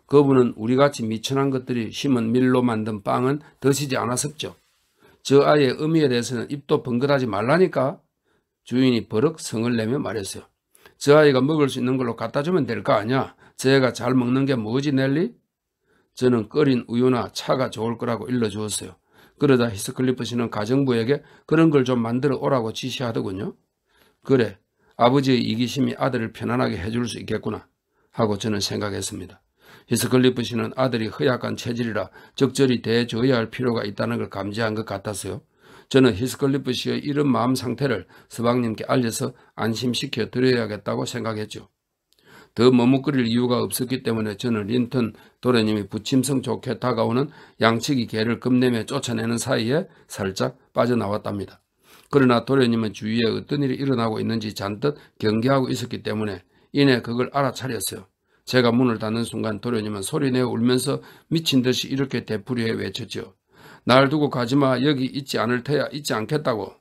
그분은 우리같이 미천한 것들이 심은 밀로 만든 빵은 드시지 않았었죠. 저 아이의 의미에 대해서는 입도 번긋하지 말라니까. 주인이 버럭 성을 내며 말했어요. 저 아이가 먹을 수 있는 걸로 갖다 주면 될 거 아니야. 저 애가 잘 먹는 게 뭐지 넬리? 저는 끓인 우유나 차가 좋을 거라고 일러주었어요. 그러다 히스클리프 씨는 가정부에게 그런 걸 좀 만들어 오라고 지시하더군요. 그래, 아버지의 이기심이 아들을 편안하게 해줄 수 있겠구나 하고 저는 생각했습니다. 히스클리프 씨는 아들이 허약한 체질이라 적절히 대해줘야 할 필요가 있다는 걸 감지한 것 같았어요. 저는 히스클리프 씨의 이런 마음 상태를 서방님께 알려서 안심시켜 드려야겠다고 생각했죠. 더 머뭇거릴 이유가 없었기 때문에 저는 린턴 도련님이 부침성 좋게 다가오는 양치기 개를 겁내며 쫓아내는 사이에 살짝 빠져나왔답니다. 그러나 도련님은 주위에 어떤 일이 일어나고 있는지 잔뜩 경계하고 있었기 때문에 이내 그걸 알아차렸어요. 제가 문을 닫는 순간 도련님은 소리내어 울면서 미친 듯이 이렇게 되풀이해 외쳤죠. 날 두고 가지마. 여기 있지 않을 테야. 있지 않겠다고.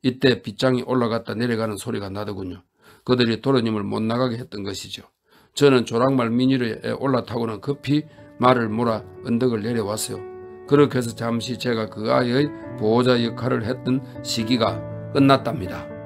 이때 빗장이 올라갔다 내려가는 소리가 나더군요. 그들이 도련님을 못 나가게 했던 것이죠. 저는 조랑말 미니로에 올라타고는 급히 말을 몰아 언덕을 내려왔어요. 그렇게 해서 잠시 제가 그 아이의 보호자 역할을 했던 시기가 끝났답니다.